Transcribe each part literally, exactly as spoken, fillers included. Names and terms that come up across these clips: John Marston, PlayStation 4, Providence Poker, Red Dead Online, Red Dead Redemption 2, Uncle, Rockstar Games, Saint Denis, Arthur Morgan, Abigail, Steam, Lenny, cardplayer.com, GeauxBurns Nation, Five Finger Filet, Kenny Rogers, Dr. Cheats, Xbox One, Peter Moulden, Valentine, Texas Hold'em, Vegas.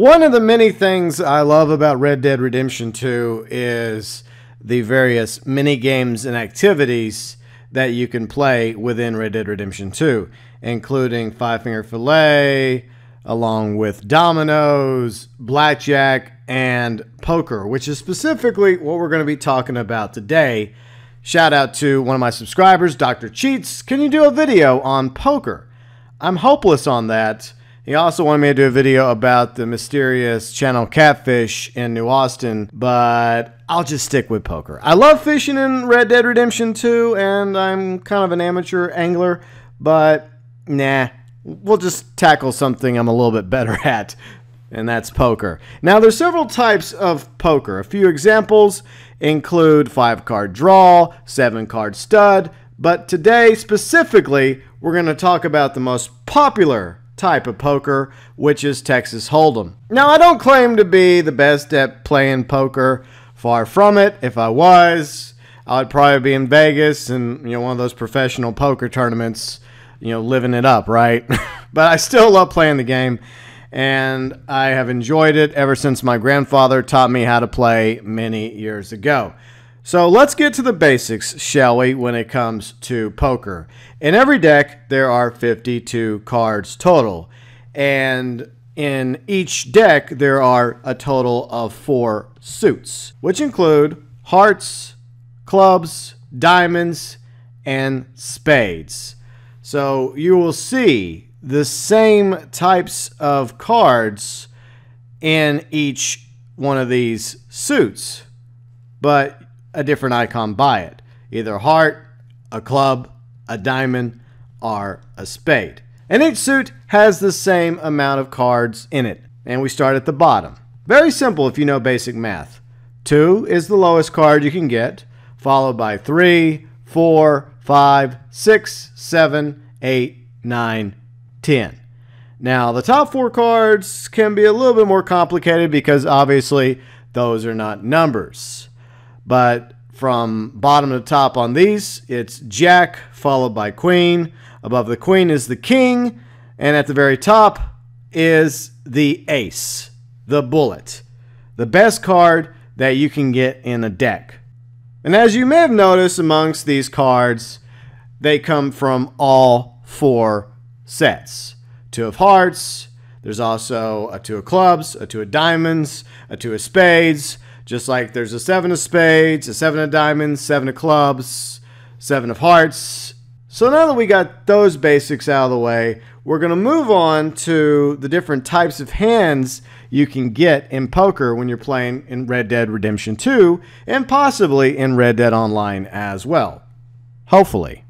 One of the many things I love about Red Dead Redemption two is the various mini games and activities that you can play within Red Dead Redemption two, including Five Finger Filet, along with dominoes, blackjack, and poker, which is specifically what we're going to be talking about today. Shout out to one of my subscribers, Doctor Cheats. Can you do a video on poker? I'm hopeless on that. He also wanted me to do a video about the mysterious channel Catfish in New Austin, but I'll just stick with poker. I love fishing in Red Dead Redemption two, and I'm kind of an amateur angler, but nah, we'll just tackle something I'm a little bit better at, and that's poker. Now, there's several types of poker. A few examples include five-card draw, seven-card stud, but today, specifically, we're going to talk about the most popular type of poker, which is Texas Hold'em. Now, I don't claim to be the best at playing poker. Far from it. If I was, I would probably be in Vegas and, you know, one of those professional poker tournaments, you know, living it up, right? But I still love playing the game, and I have enjoyed it ever since my grandfather taught me how to play many years ago. So let's get to the basics, shall we, when it comes to poker. In every deck, there are fifty-two cards total, and in each deck, there are a total of four suits, which include hearts, clubs, diamonds, and spades. So you will see the same types of cards in each one of these suits, but a different icon by it. Either heart, a club, a diamond, or a spade. And each suit has the same amount of cards in it. And we start at the bottom. Very simple if you know basic math. Two is the lowest card you can get, followed by three, four, five, six, seven, eight, nine, ten. Now, the top four cards can be a little bit more complicated because obviously those are not numbers. But from bottom to top on these, it's jack followed by queen. Above the queen is the king. And at the very top is the ace, the bullet, the best card that you can get in a deck. And as you may have noticed amongst these cards, they come from all four sets. Two of hearts. There's also a two of clubs, a two of diamonds, a two of spades. Just like there's a seven of spades, a seven of diamonds, seven of clubs, seven of hearts. So now that we got those basics out of the way, we're going to move on to the different types of hands you can get in poker when you're playing in Red Dead Redemption two and possibly in Red Dead Online as well. Hopefully.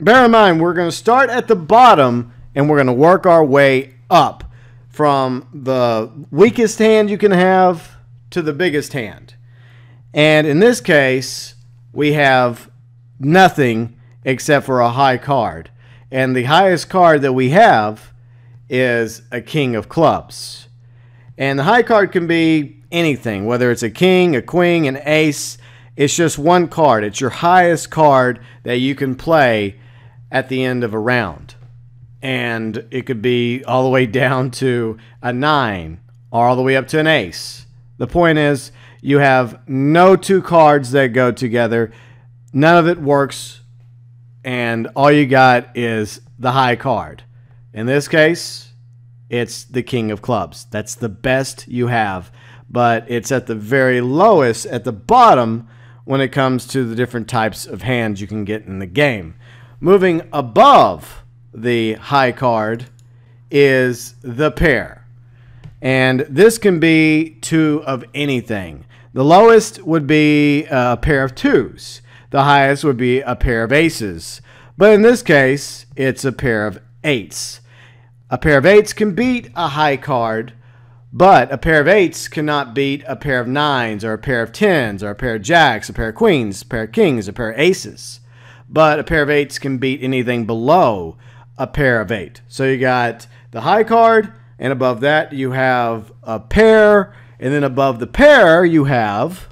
Bear in mind, we're going to start at the bottom and we're going to work our way up from the weakest hand you can have to the biggest hand. And in this case, we have nothing except for a high card. And the highest card that we have is a king of clubs. And the high card can be anything, whether it's a king, a queen, an ace. It's just one card. It's your highest card that you can play at the end of a round. And it could be all the way down to a nine or all the way up to an ace. The point is, you have no two cards that go together. None of it works. And all you got is the high card. In this case, it's the king of clubs. That's the best you have. But it's at the very lowest, at the bottom, when it comes to the different types of hands you can get in the game. Moving above the high card is the pair. And this can be two of anything. The lowest would be a pair of twos. The highest would be a pair of aces. But in this case, it's a pair of eights. A pair of eights can beat a high card, but a pair of eights cannot beat a pair of nines or a pair of tens or a pair of jacks, a pair of queens, a pair of kings, a pair of aces. But a pair of eights can beat anything below a pair of eight. So you got the high card, and above that, you have a pair. And then above the pair, you have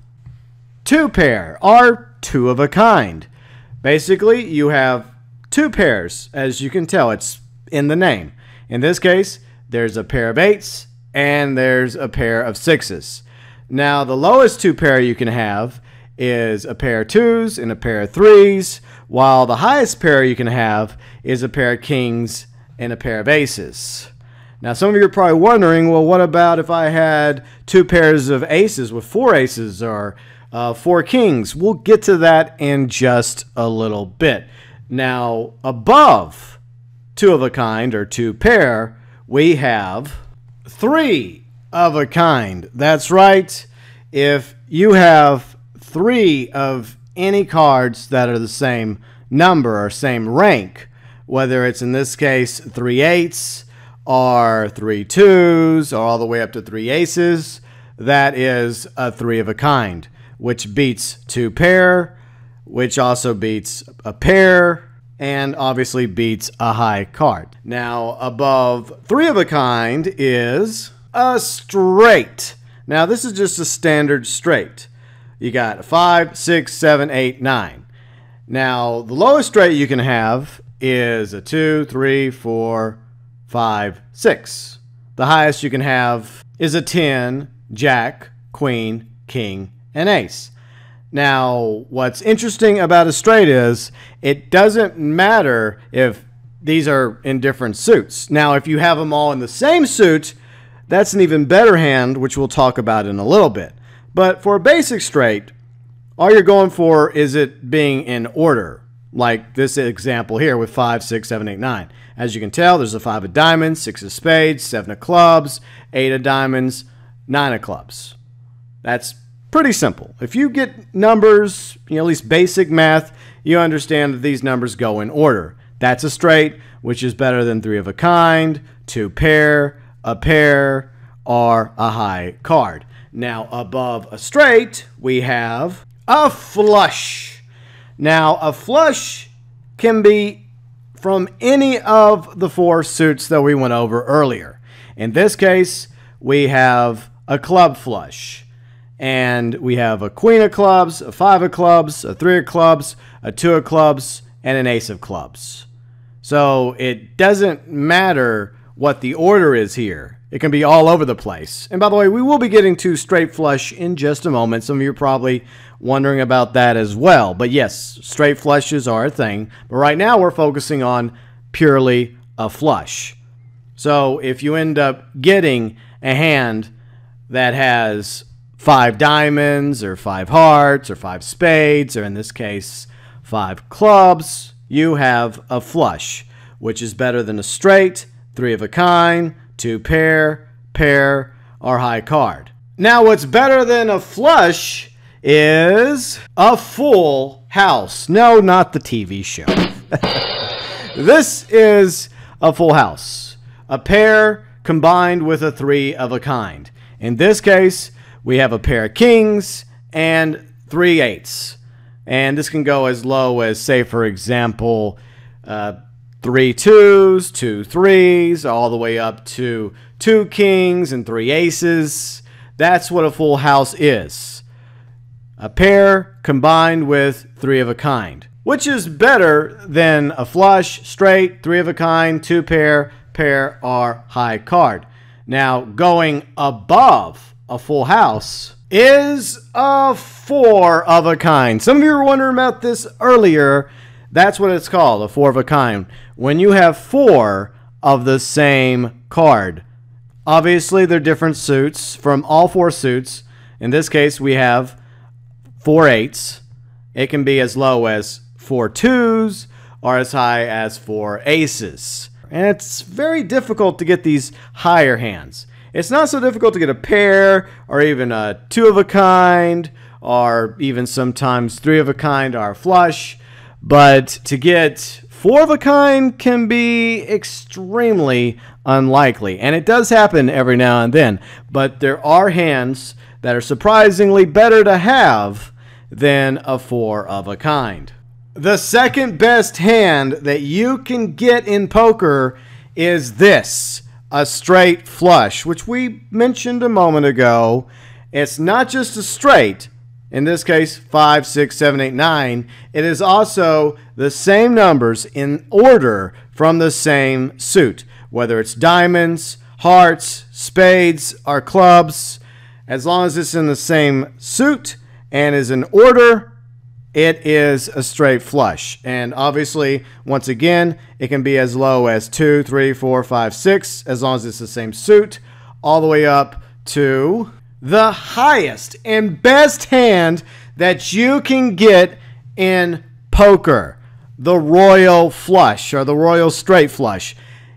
two pair, or two of a kind. Basically, you have two pairs, as you can tell. It's in the name. In this case, there's a pair of eights and there's a pair of sixes. Now, the lowest two pair you can have is a pair of twos and a pair of threes, while the highest pair you can have is a pair of kings and a pair of aces. Now, some of you are probably wondering, well, what about if I had two pairs of aces with four aces or uh, four kings? We'll get to that in just a little bit. Now, above two of a kind or two pair, we have three of a kind. That's right. If you have three of any cards that are the same number or same rank, whether it's in this case three eights, or three twos, or all the way up to three aces, that is a three of a kind, which beats two pair, which also beats a pair, and obviously beats a high card. Now, above three of a kind is a straight. Now, this is just a standard straight. You got a five, six, seven, eight, nine. Now, the lowest straight you can have is a two, three, four, five, six. The highest you can have is a ten, jack, queen, king, and ace. Now, what's interesting about a straight is it doesn't matter if these are in different suits. Now, if you have them all in the same suit, that's an even better hand, which we'll talk about in a little bit. But for a basic straight, all you're going for is it being in order. Like this example here with five, six, seven, eight, nine. As you can tell, there's a five of diamonds, six of spades, seven of clubs, eight of diamonds, nine of clubs. That's pretty simple. If you get numbers, you know, at least basic math, you understand that these numbers go in order. That's a straight, which is better than three of a kind, two pair, a pair, or a high card. Now, above a straight, we have a flush. Now, a flush can be from any of the four suits that we went over earlier. In this case, we have a club flush. And we have a queen of clubs, a five of clubs, a three of clubs, a two of clubs, and an ace of clubs. So it doesn't matter what the order is here. It can be all over the place. And by the way, we will be getting to straight flush in just a moment. Some of you are probably wondering about that as well. But yes, straight flushes are a thing. But right now we're focusing on purely a flush. So if you end up getting a hand that has five diamonds or five hearts or five spades, or in this case, five clubs, you have a flush, which is better than a straight, three of a kind, two pair, pair, or high card. Now, what's better than a flush is a full house. No, not the T V show. This is a full house. A pair combined with a three of a kind. In this case, we have a pair of kings and three eights. And this can go as low as, say, for example, uh, three twos, two threes, all the way up to two kings and three aces. That's what a full house is. A pair combined with three of a kind, which is better than a flush, straight, three of a kind, two pair, pair, or high card. Now, going above a full house is a four of a kind. Some of you were wondering about this earlier. That's what it's called, a four of a kind. When you have four of the same card. Obviously, they're different suits from all four suits. In this case, we have four eights. It can be as low as four twos or as high as four aces. And it's very difficult to get these higher hands. It's not so difficult to get a pair or even a two of a kind or even sometimes three of a kind or a flush. But to get four of a kind can be extremely unlikely. And it does happen every now and then. But there are hands that are surprisingly better to have than a four of a kind. The second best hand that you can get in poker is this, a straight flush, which we mentioned a moment ago. It's not just a straight. In this case, five, six, seven, eight, nine. It is also the same numbers in order from the same suit, whether it's diamonds, hearts, spades are clubs. As long as it's in the same suit and is in order, it is a straight flush. And obviously, once again, it can be as low as two, three, four, five, six, as long as it's the same suit, all the way up to the highest and best hand that you can get in poker, the royal flush or the royal straight flush.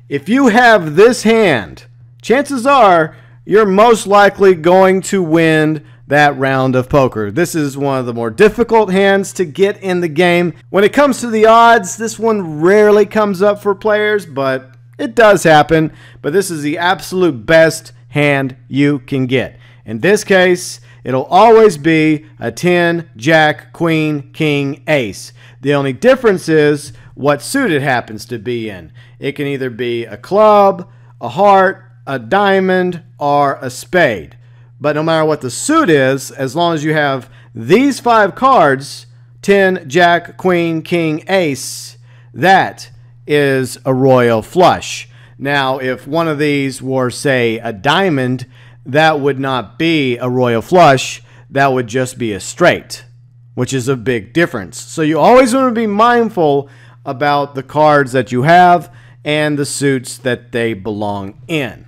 If you have this hand, chances are you're most likely going to win that round of poker. This is one of the more difficult hands to get in the game. When it comes to the odds, this one rarely comes up for players, but it does happen. But this is the absolute best hand you can get. In this case, it'll always be a ten, jack, queen, king, ace. The only difference is what suit it happens to be in. It can either be a club, a heart, a diamond, or a spade. But no matter what the suit is, as long as you have these five cards, ten, jack, queen, king, ace, that is a royal flush. Now, if one of these were, say, a diamond, that would not be a royal flush. That would just be a straight, which is a big difference. So you always want to be mindful about the cards that you have and the suits that they belong in.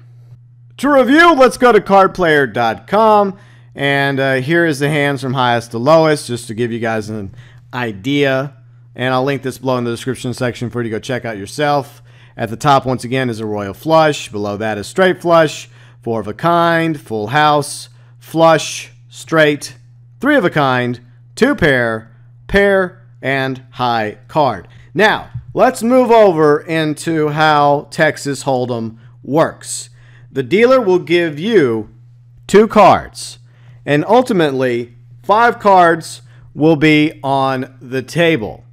To review, let's go to card player dot com, and uh, here is the hands from highest to lowest, just to give you guys an idea. And I'll link this below in the description section for you to go check out yourself. At the top, once again, is a royal flush. Below that is straight flush, four of a kind, full house, flush, straight, three of a kind, two pair, pair, and high card. Now, let's move over into how Texas Hold'em works. The dealer will give you two cards, and ultimately, five cards will be on the table.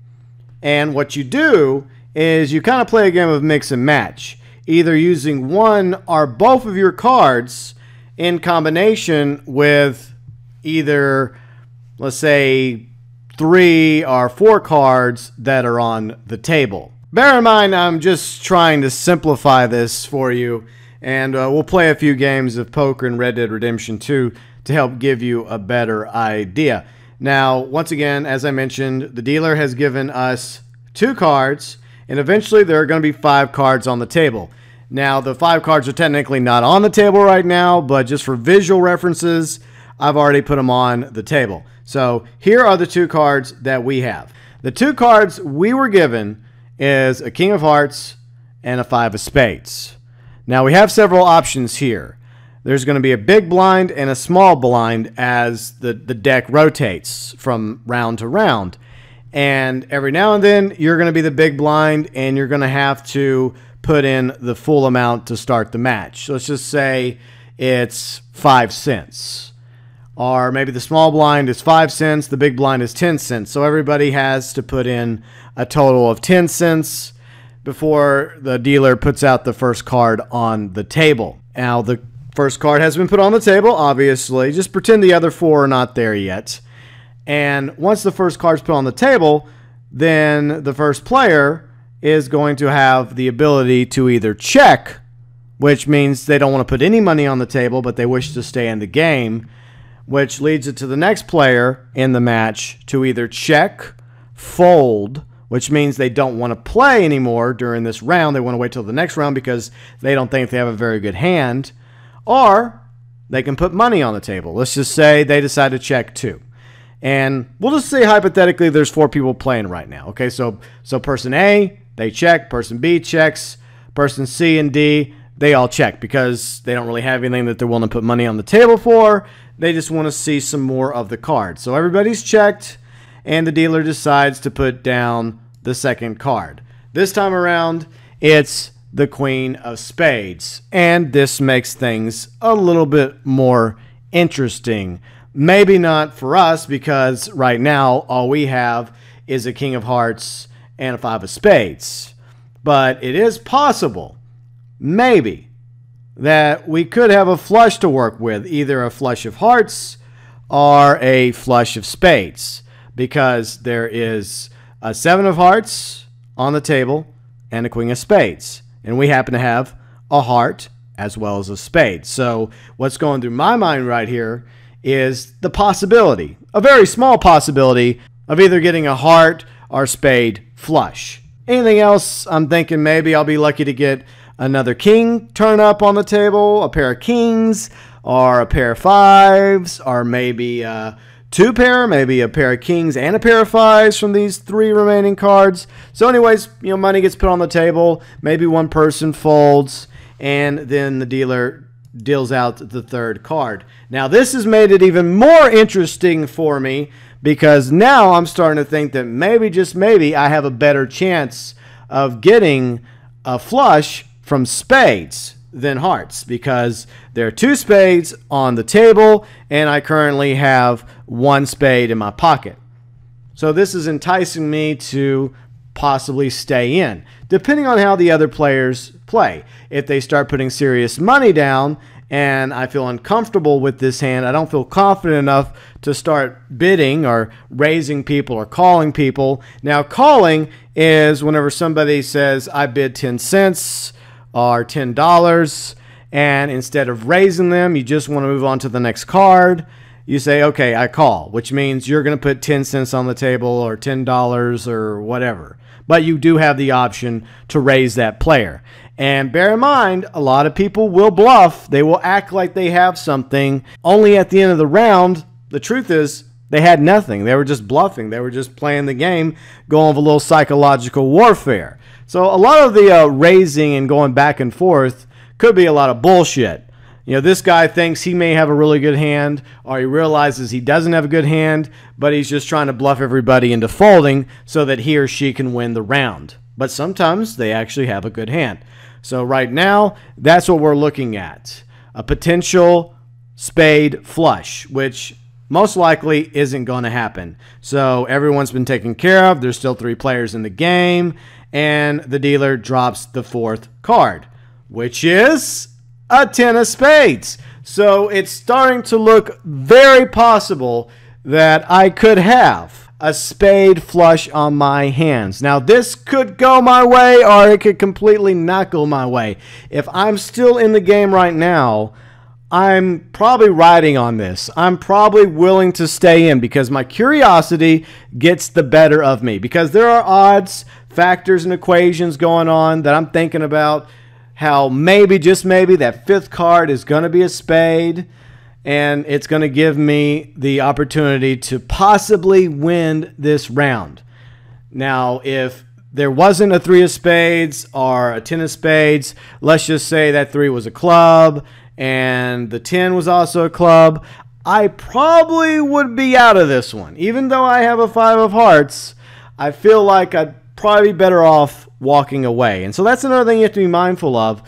And what you do is you kind of play a game of mix and match, either using one or both of your cards in combination with either, let's say, three or four cards that are on the table. Bear in mind, I'm just trying to simplify this for you, and uh, we'll play a few games of poker in Red Dead Redemption two to help give you a better idea. Now, once again, as I mentioned, the dealer has given us two cards, and eventually there are going to be five cards on the table. Now, the five cards are technically not on the table right now, but just for visual references, I've already put them on the table. So here are the two cards that we have. The two cards we were given is a king of hearts and a five of spades. Now, we have several options here. There's going to be a big blind and a small blind as the, the deck rotates from round to round. And every now and then, you're going to be the big blind, and you're going to have to put in the full amount to start the match. So let's just say it's five cents. Or maybe the small blind is five cents, the big blind is ten cents. So everybody has to put in a total of ten cents before the dealer puts out the first card on the table. Now, the first card has been put on the table, obviously. Just pretend the other four are not there yet. And once the first card's put on the table, then the first player is going to have the ability to either check, which means they don't want to put any money on the table, but they wish to stay in the game, which leads it to the next player in the match to either check, fold, which means they don't want to play anymore during this round. They want to wait till the next round because they don't think they have a very good hand, or they can put money on the table. Let's just say they decide to check too. And we'll just say hypothetically there's four people playing right now. Okay, so so person A, they check. Person B checks. Person C and D, they all check because they don't really have anything that they're willing to put money on the table for. They just want to see some more of the card. So everybody's checked, and the dealer decides to put down the second card. This time around, it's the Queen of Spades, and this makes things a little bit more interesting. Maybe not for us, because right now all we have is a king of hearts and a five of spades. But it is possible, maybe, that we could have a flush to work with, either a flush of hearts or a flush of spades, because there is a seven of hearts on the table and a queen of spades. And we happen to have a heart as well as a spade. So what's going through my mind right here is the possibility, a very small possibility, of either getting a heart or spade flush. Anything else, I'm thinking maybe I'll be lucky to get another king turn up on the table, a pair of kings, or a pair of fives, or maybe a two pair, maybe a pair of kings and a pair of fives from these three remaining cards. So anyways, you know, money gets put on the table, maybe one person folds, and then the dealer deals out the third card. Now this has made it even more interesting for me, because now I'm starting to think that maybe, just maybe, I have a better chance of getting a flush from spades than hearts, because there are two spades on the table and I currently have one spade in my pocket. So this is enticing me to possibly stay in, depending on how the other players play. If they start putting serious money down and I feel uncomfortable with this hand, I don't feel confident enough to start bidding or raising people or calling people. Now, calling is whenever somebody says, I bid ten cents or ten dollars, and instead of raising them, you just want to move on to the next card. You say, okay, I call, which means you're going to put ten cents on the table or ten dollars or whatever. But you do have the option to raise that player. And bear in mind, a lot of people will bluff. They will act like they have something. Only at the end of the round, the truth is, they had nothing. They were just bluffing. They were just playing the game, going for a little psychological warfare. So a lot of the uh, raising and going back and forth could be a lot of bullshit. You know, this guy thinks he may have a really good hand, or he realizes he doesn't have a good hand, but he's just trying to bluff everybody into folding so that he or she can win the round. But sometimes they actually have a good hand. So right now, that's what we're looking at. A potential spade flush, which most likely isn't going to happen. So everyone's been taken care of. There's still three players in the game, and the dealer drops the fourth card, which is a ten of spades. So it's starting to look very possible that I could have a spade flush on my hands. Now this could go my way, or it could completely not go my way. If I'm still in the game right now, I'm probably riding on this. I'm probably willing to stay in because my curiosity gets the better of me, because there are odds, factors, and equations going on that I'm thinking about. How maybe, just maybe, that fifth card is going to be a spade, and it's going to give me the opportunity to possibly win this round. Now, if there wasn't a three of spades or a ten of spades, let's just say that three was a club and the ten was also a club, I probably would be out of this one. Even though I have a five of hearts, I feel like I'd probably be better off walking away. And so that's another thing you have to be mindful of.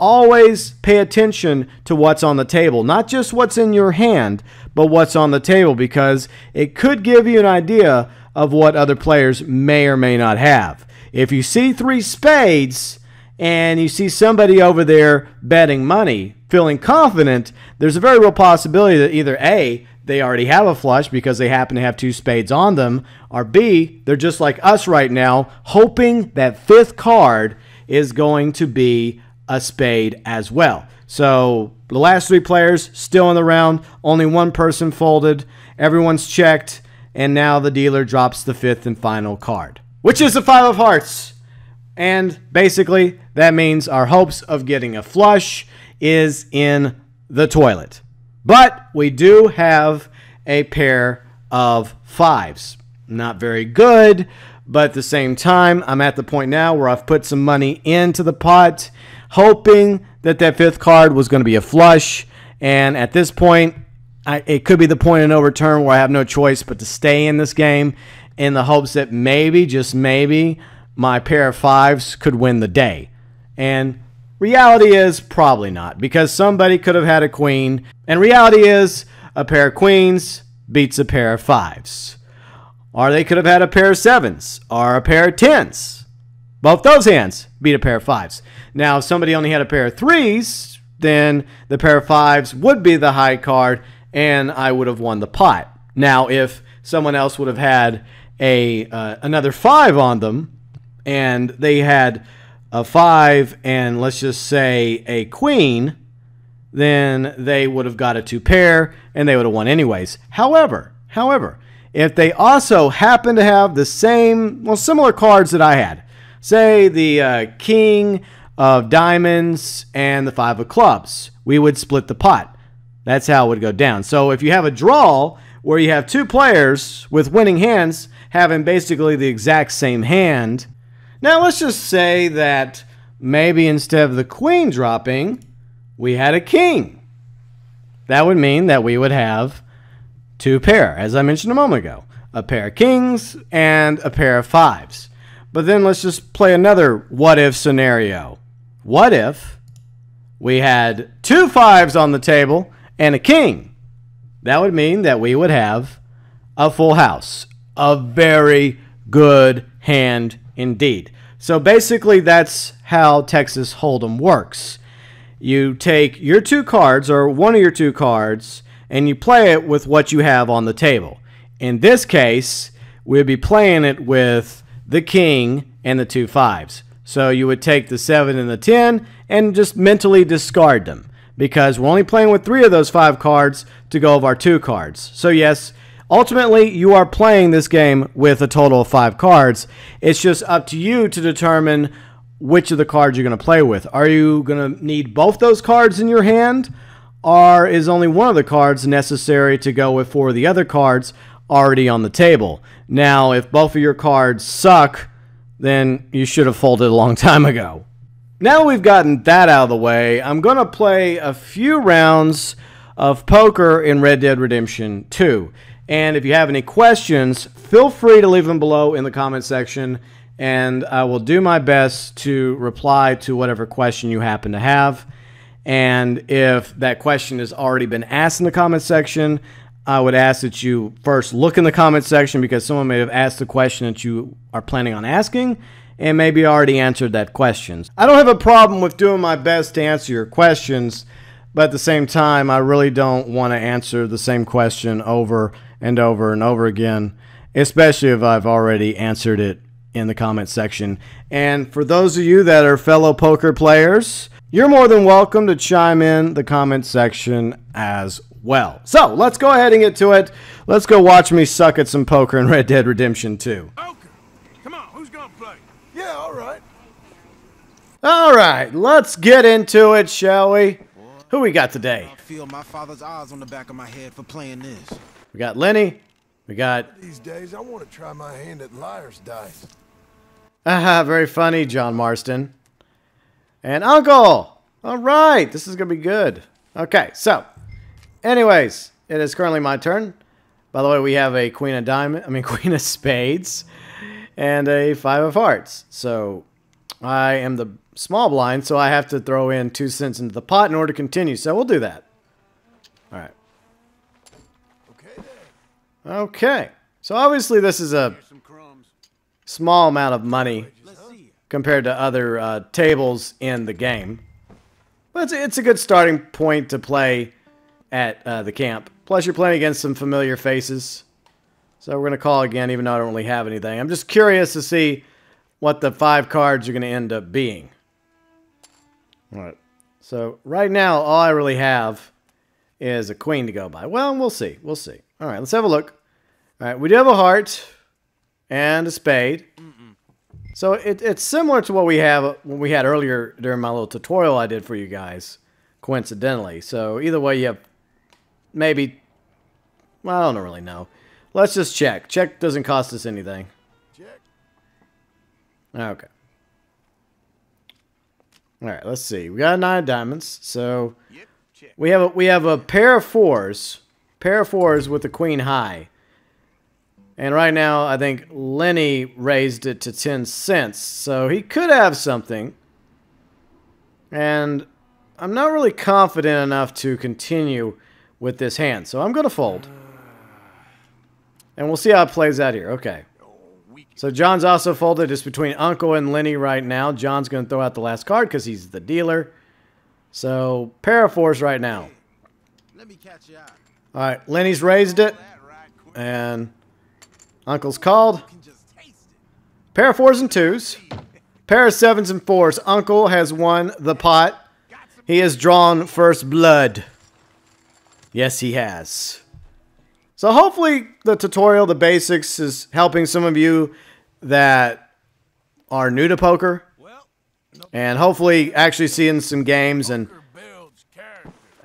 Always pay attention to what's on the table, not just what's in your hand, but what's on the table, because it could give you an idea of what other players may or may not have. If you see three spades and you see somebody over there betting money, feeling confident, there's a very real possibility that either A, they already have a flush because they happen to have two spades on them, or B, they're just like us right now, hoping that fifth card is going to be a spade as well. So the last three players still in the round, only one person folded, everyone's checked, and now the dealer drops the fifth and final card, which is the five of hearts. And basically, that means our hopes of getting a flush is in the toilet. But we do have a pair of fives. Not very good, but at the same time, I'm at the point now where I've put some money into the pot, hoping that that fifth card was going to be a flush. And at this point, I, it could be the point of no return where I have no choice but to stay in this game in the hopes that maybe, just maybe, my pair of fives could win the day. And reality is probably not, because somebody could have had a queen, and reality is a pair of queens beats a pair of fives. Or they could have had a pair of sevens or a pair of tens. Both those hands beat a pair of fives. Now, if somebody only had a pair of threes, then the pair of fives would be the high card and I would have won the pot. Now, if someone else would have had a uh, another five on them and they had a five and let's just say a queen, then they would have got a two pair and they would have won anyways. However, however, if they also happen to have the same, well, similar cards that I had, say the uh, king of diamonds and the five of clubs, we would split the pot. That's how it would go down. So if you have a draw where you have two players with winning hands having basically the exact same hand, now let's just say that maybe instead of the queen dropping, we had a king. That would mean that we would have two pair, as I mentioned a moment ago, a pair of kings and a pair of fives. But then let's just play another what if scenario. What if we had two fives on the table and a king? That would mean that we would have a full house, a very good hand indeed. So basically that's how Texas Hold'em works. You take your two cards or one of your two cards and you play it with what you have on the table. In this case, we'll be playing it with the king and the two fives. So you would take the seven and the ten and just mentally discard them, because we're only playing with three of those five cards to go of our two cards. So yes, ultimately you are playing this game with a total of five cards. It's just up to you to determine which of the cards you're going to play with. Are you going to need both those cards in your hand? Or is only one of the cards necessary to go with four of the other cards already on the table? Now, if both of your cards suck, then you should have folded a long time ago. Now we've gotten that out of the way, I'm going to play a few rounds of poker in Red Dead Redemption two. And if you have any questions, feel free to leave them below in the comment section, and I will do my best to reply to whatever question you happen to have. And if that question has already been asked in the comment section, I would ask that you first look in the comment section, because someone may have asked the question that you are planning on asking and maybe already answered that question. I don't have a problem with doing my best to answer your questions, but at the same time, I really don't want to answer the same question over and over and over again, especially if I've already answered it in the comment section. And for those of you that are fellow poker players, you're more than welcome to chime in the comment section as well. So let's go ahead and get to it. Let's go watch me suck at some poker in Red Dead Redemption two. Okay. Come on, who's gonna play? Yeah, all right. All right, let's get into it, shall we? Who we got today? I feel my father's eyes on the back of my head for playing this. We got Lenny. We got. These days, I want to try my hand at liar's dice. Haha, very funny, John Marston. And Uncle! Alright, this is going to be good. Okay, so, anyways, it is currently my turn. By the way, we have a Queen of Diamond, I mean Queen of Spades, and a Five of Hearts. So, I am the small blind, so I have to throw in two cents into the pot in order to continue, so we'll do that. Alright. Okay, so obviously this is a small amount of money compared to other uh, tables in the game. But it's a, it's a good starting point to play at uh, the camp. Plus you're playing against some familiar faces. So we're going to call again, even though I don't really have anything. I'm just curious to see what the five cards are going to end up being. All right. So right now, all I really have is a queen to go by. Well, we'll see. We'll see. All right, let's have a look. All right, we do have a heart and a spade. So it, it's similar to what we have when we had earlier during my little tutorial I did for you guys, coincidentally. So either way, you have maybe, well, I don't really know. Let's just check. Check doesn't cost us anything. Check. Okay. All right. Let's see. We got nine diamonds. So yep, check. we have a, we have a pair of fours, pair of fours with the queen high. And right now, I think Lenny raised it to ten cents, so he could have something. And I'm not really confident enough to continue with this hand, so I'm going to fold. And we'll see how it plays out here. Okay. So John's also folded. It's between Uncle and Lenny right now. John's going to throw out the last card because he's the dealer. So, pair of fours right now. All right, Lenny's raised it. And Uncle's called. Pair of fours and twos. Pair of sevens and fours. Uncle has won the pot. He has drawn first blood. Yes, he has. So hopefully the tutorial, the basics, is helping some of you that are new to poker. And hopefully actually seeing some games. And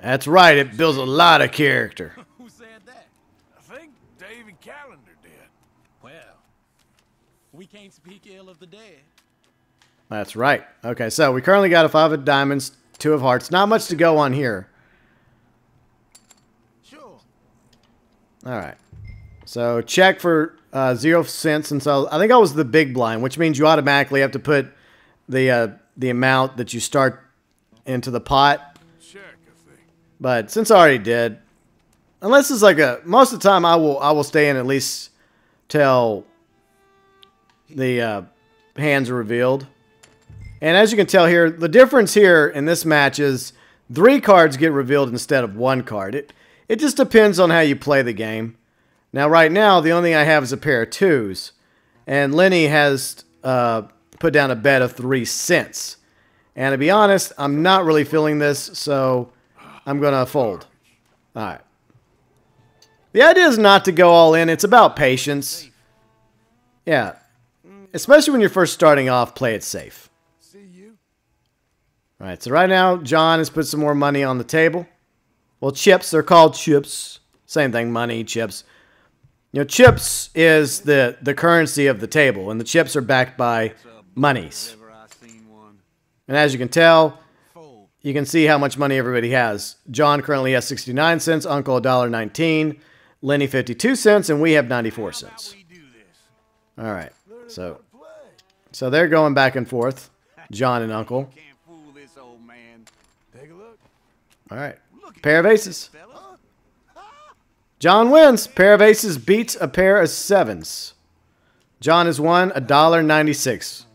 that's right, it builds a lot of character. Who said that? I think David Callender did. Well, we can't speak ill of the dead. That's right. Okay, so we currently got a five of diamonds, two of hearts. Not much to go on here. Sure. Alright. So check for uh, zero cents. And so I think I was the big blind, which means you automatically have to put the uh, the amount that you start into the pot. But since I already did, unless it's like a, most of the time I will I will stay in at least till the uh, hands are revealed. And as you can tell here, the difference here in this match is three cards get revealed instead of one card. It it just depends on how you play the game. Now right now the only thing I have is a pair of twos, and Lenny has uh, put down a bet of three cents. And to be honest, I'm not really feeling this, so I'm going to fold. All right. The idea is not to go all in. It's about patience. Yeah. Especially when you're first starting off, play it safe. All right. So right now, John has put some more money on the table. Well, chips. They're called chips. Same thing. Money, chips. You know, chips is the, the currency of the table. And the chips are backed by monies. And as you can tell, you can see how much money everybody has. John currently has sixty-nine cents, Uncle one dollar nineteen, Lenny fifty-two cents, and we have ninety-four cents. All right. So so they're going back and forth, John and Uncle. All right. Pair of aces. John wins. Pair of aces beats a pair of sevens. John has won one dollar ninety-six,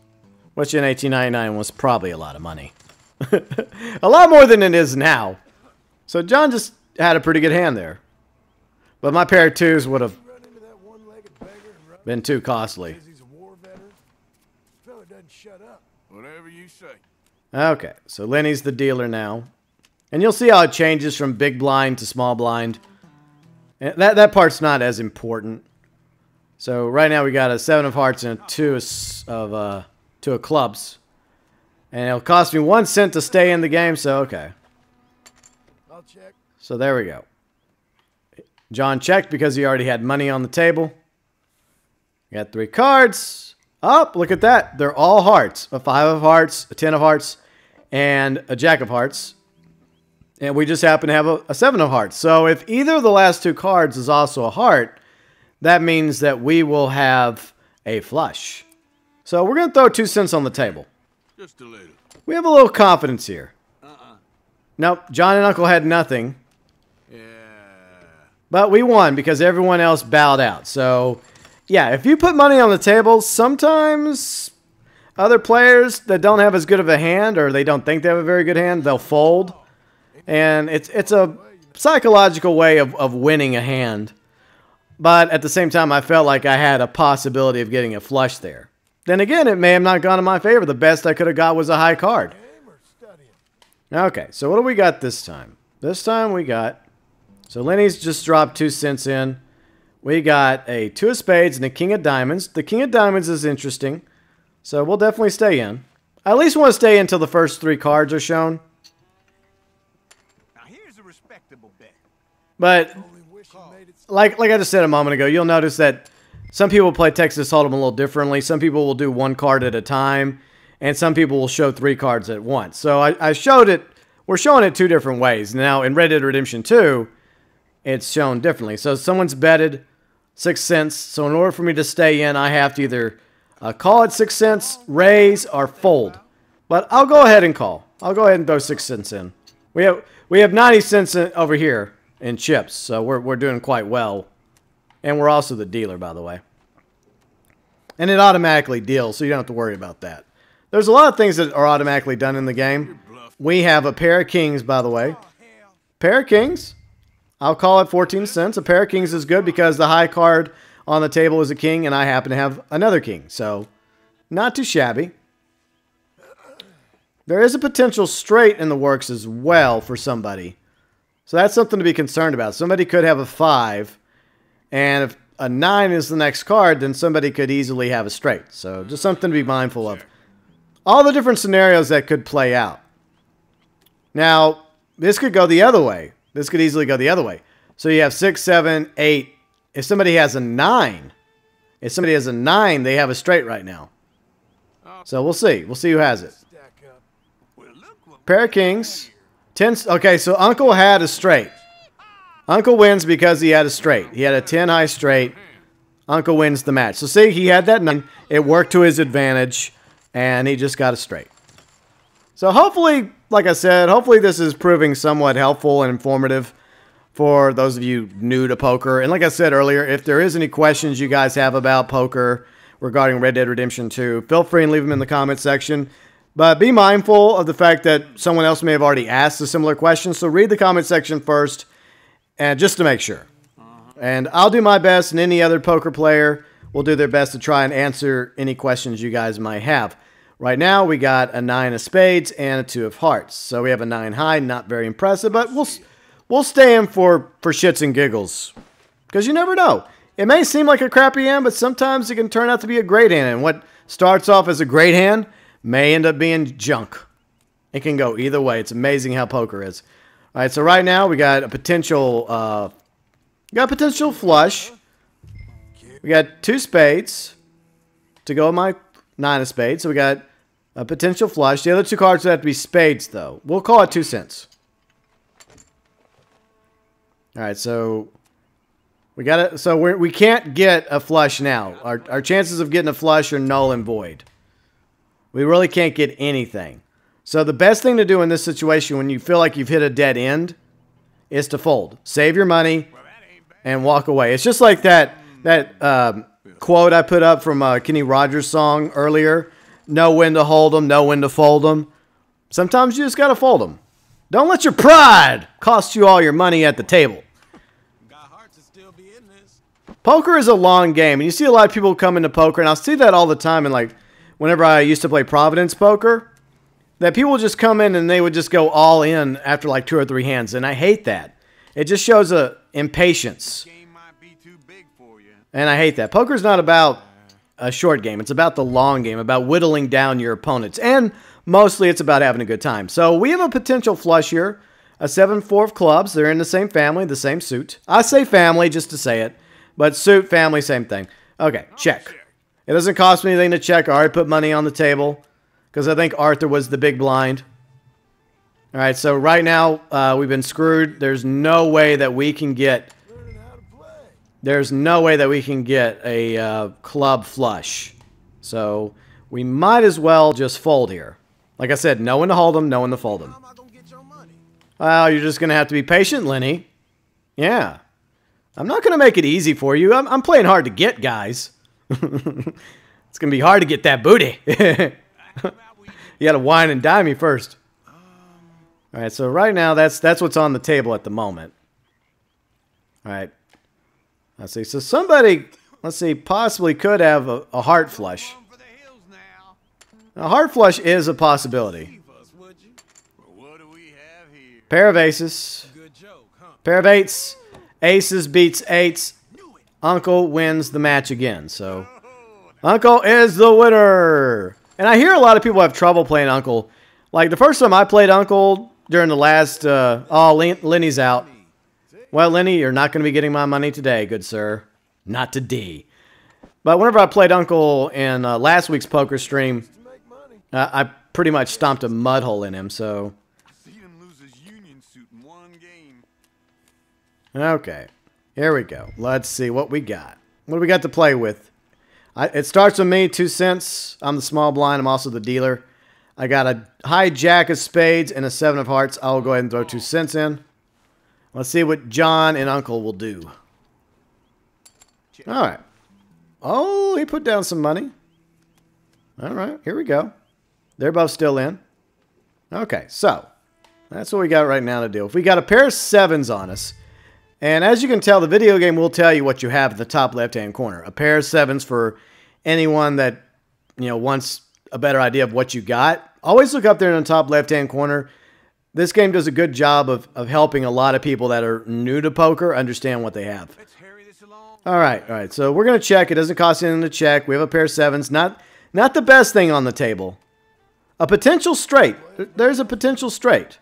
which in eighteen ninety-nine was probably a lot of money. A lot more than it is now. So John just had a pretty good hand there. But my pair of twos would have been too costly. Okay, so Lenny's the dealer now. And you'll see how it changes from big blind to small blind. And that, that part's not as important. So right now we got a seven of hearts and a two of, uh, two of clubs. And it'll cost me one cent to stay in the game, so okay. I'll check. So there we go. John checked because he already had money on the table. Got three cards. Oh, look at that. They're all hearts. A five of hearts, a ten of hearts, and a jack of hearts. And we just happen to have a, a seven of hearts. So if either of the last two cards is also a heart, that means that we will have a flush. So we're going to throw two cents on the table. Just a little. We have a little confidence here. Uh-uh. Nope, John and Uncle had nothing. Yeah. But we won because everyone else bowed out. So, yeah, if you put money on the table, sometimes other players that don't have as good of a hand, or they don't think they have a very good hand, they'll fold. And it's it's a psychological way of, of winning a hand. But at the same time, I felt like I had a possibility of getting a flush there. Then again, it may have not gone in my favor. The best I could have got was a high card. Okay, so what do we got this time? This time we got... So Lenny's just dropped two cents in. We got a two of spades and a king of diamonds. The king of diamonds is interesting. So we'll definitely stay in. I at least want to stay until the first three cards are shown. Now here's a respectable bet. But, like, like I just said a moment ago, you'll notice that some people play Texas Hold'em a little differently. Some people will do one card at a time, and some people will show three cards at once. So I, I showed it, we're showing it two different ways. Now, in Red Dead Redemption two, it's shown differently. So someone's betted six cents. So in order for me to stay in, I have to either uh, call at six cents, raise, or fold. But I'll go ahead and call. I'll go ahead and throw six cents in. We have we have ninety cents in, over here in chips, so we're, we're doing quite well. And we're also the dealer, by the way. And it automatically deals, so you don't have to worry about that. There's a lot of things that are automatically done in the game. We have a pair of kings, by the way. Pair of kings. I'll call it fourteen cents. A pair of kings is good because the high card on the table is a king, and I happen to have another king. So, not too shabby. There is a potential straight in the works as well for somebody. So that's something to be concerned about. Somebody could have a five, and if a nine is the next card, then somebody could easily have a straight. So just something to be mindful of. All the different scenarios that could play out. Now, this could go the other way. This could easily go the other way. So you have six, seven, eight. If somebody has a nine, if somebody has a nine, they have a straight right now. So we'll see. We'll see who has it. Pair of kings. Ten, okay, so Uncle had a straight. Uncle wins because he had a straight. He had a ten high straight. Uncle wins the match. So see, he had that nine. It worked to his advantage, and he just got a straight. So hopefully, like I said, hopefully this is proving somewhat helpful and informative for those of you new to poker. And like I said earlier, if there is any questions you guys have about poker regarding Red Dead Redemption two, feel free and leave them in the comment section. But be mindful of the fact that someone else may have already asked a similar question. So read the comment section first, and just to make sure. And I'll do my best, and any other poker player will do their best to try and answer any questions you guys might have. Right now, we got a nine of spades and a two of hearts. So we have a nine high, not very impressive, but we'll we'll stay in for, for shits and giggles. Because you never know. It may seem like a crappy hand, but sometimes it can turn out to be a great hand. And what starts off as a great hand may end up being junk. It can go either way. It's amazing how poker is. All right, so right now we got a potential, uh, we got a potential flush. We got two spades to go with my nine of spades. So we got a potential flush. The other two cards would have to be spades, though. We'll call it two cents. All right, so we got it. So we're, we can't get a flush now. Our our chances of getting a flush are null and void. We really can't get anything. So the best thing to do in this situation when you feel like you've hit a dead end is to fold. Save your money and walk away. It's just like that that um, quote I put up from a Kenny Rogers song earlier. Know when to hold them, know when to fold them. Sometimes you just got to fold them. Don't let your pride cost you all your money at the table. Poker is a long game, and you see a lot of people come into poker, and I see that all the time, and like, whenever I used to play Providence Poker, that people would just come in and they would just go all in after like two or three hands, and I hate that. It just shows a impatience, and I hate that. Poker's not about a short game. It's about the long game, about whittling down your opponents, and mostly it's about having a good time. So we have a potential flush here, a seven four of clubs. They're in the same family, the same suit. I say family just to say it, but suit, family, same thing. Okay, check. It doesn't cost me anything to check. I already put money on the table because I think Arthur was the big blind. All right, so right now uh, we've been screwed. There's no way that we can get... There's no way that we can get a uh, club flush. So we might as well just fold here. Like I said, no one to hold them, no one to fold them. Well, you're just going to have to be patient, Lenny. Yeah. I'm not going to make it easy for you. I'm, I'm playing hard to get, guys. It's gonna be hard to get that booty. You gotta wine and dime me first. All right, so right now that's that's what's on the table at the moment. All right, let's see. So somebody, let's see, possibly could have a, a heart flush. A heart flush is a possibility. Pair of aces. Pair of eights. Aces beats eights. Uncle wins the match again, so Uncle is the winner. And I hear a lot of people have trouble playing Uncle. Like the first time I played Uncle during the last, uh, oh, Lenny's out. Well, Lenny, you're not going to be getting my money today, good sir. Not today. But whenever I played Uncle in uh, last week's poker stream, uh, I pretty much stomped a mud hole in him, so. Okay. Here we go. Let's see what we got. What do we got to play with? I, it starts with me, two cents. I'm the small blind. I'm also the dealer. I got a high jack of spades and a seven of hearts. I'll go ahead and throw two cents in. Let's see what John and Uncle will do. All right. Oh, he put down some money. All right. Here we go. They're both still in. Okay. So that's what we got right now to do. If we got a pair of sevens on us, and as you can tell, the video game will tell you what you have at the top left-hand corner. A pair of sevens for anyone that, you know, wants a better idea of what you got, always look up there in the top left-hand corner. This game does a good job of, of helping a lot of people that are new to poker understand what they have. All right, all right. So we're going to check. It doesn't cost anything to check. We have a pair of sevens. Not, not the best thing on the table. A potential straight. There's a potential straight.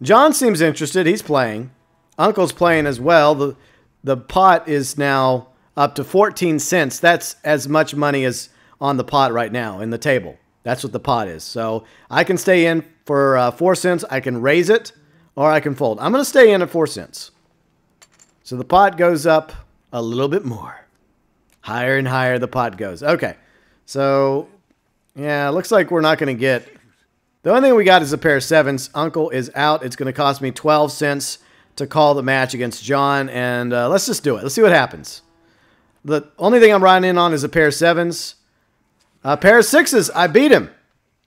John seems interested. He's playing. Uncle's playing as well. The, the pot is now up to fourteen cents. That's as much money as on the pot right now in the table. That's what the pot is. So I can stay in for uh, four cents. I can raise it or I can fold. I'm going to stay in at four cents. So the pot goes up a little bit more. Higher and higher the pot goes. Okay. So, yeah, looks like we're not going to get. The only thing we got is a pair of sevens. Uncle is out. It's going to cost me twelve cents to call the match against John. And uh, let's just do it. Let's see what happens. The only thing I'm riding in on is a pair of sevens. A pair of sixes. I beat him.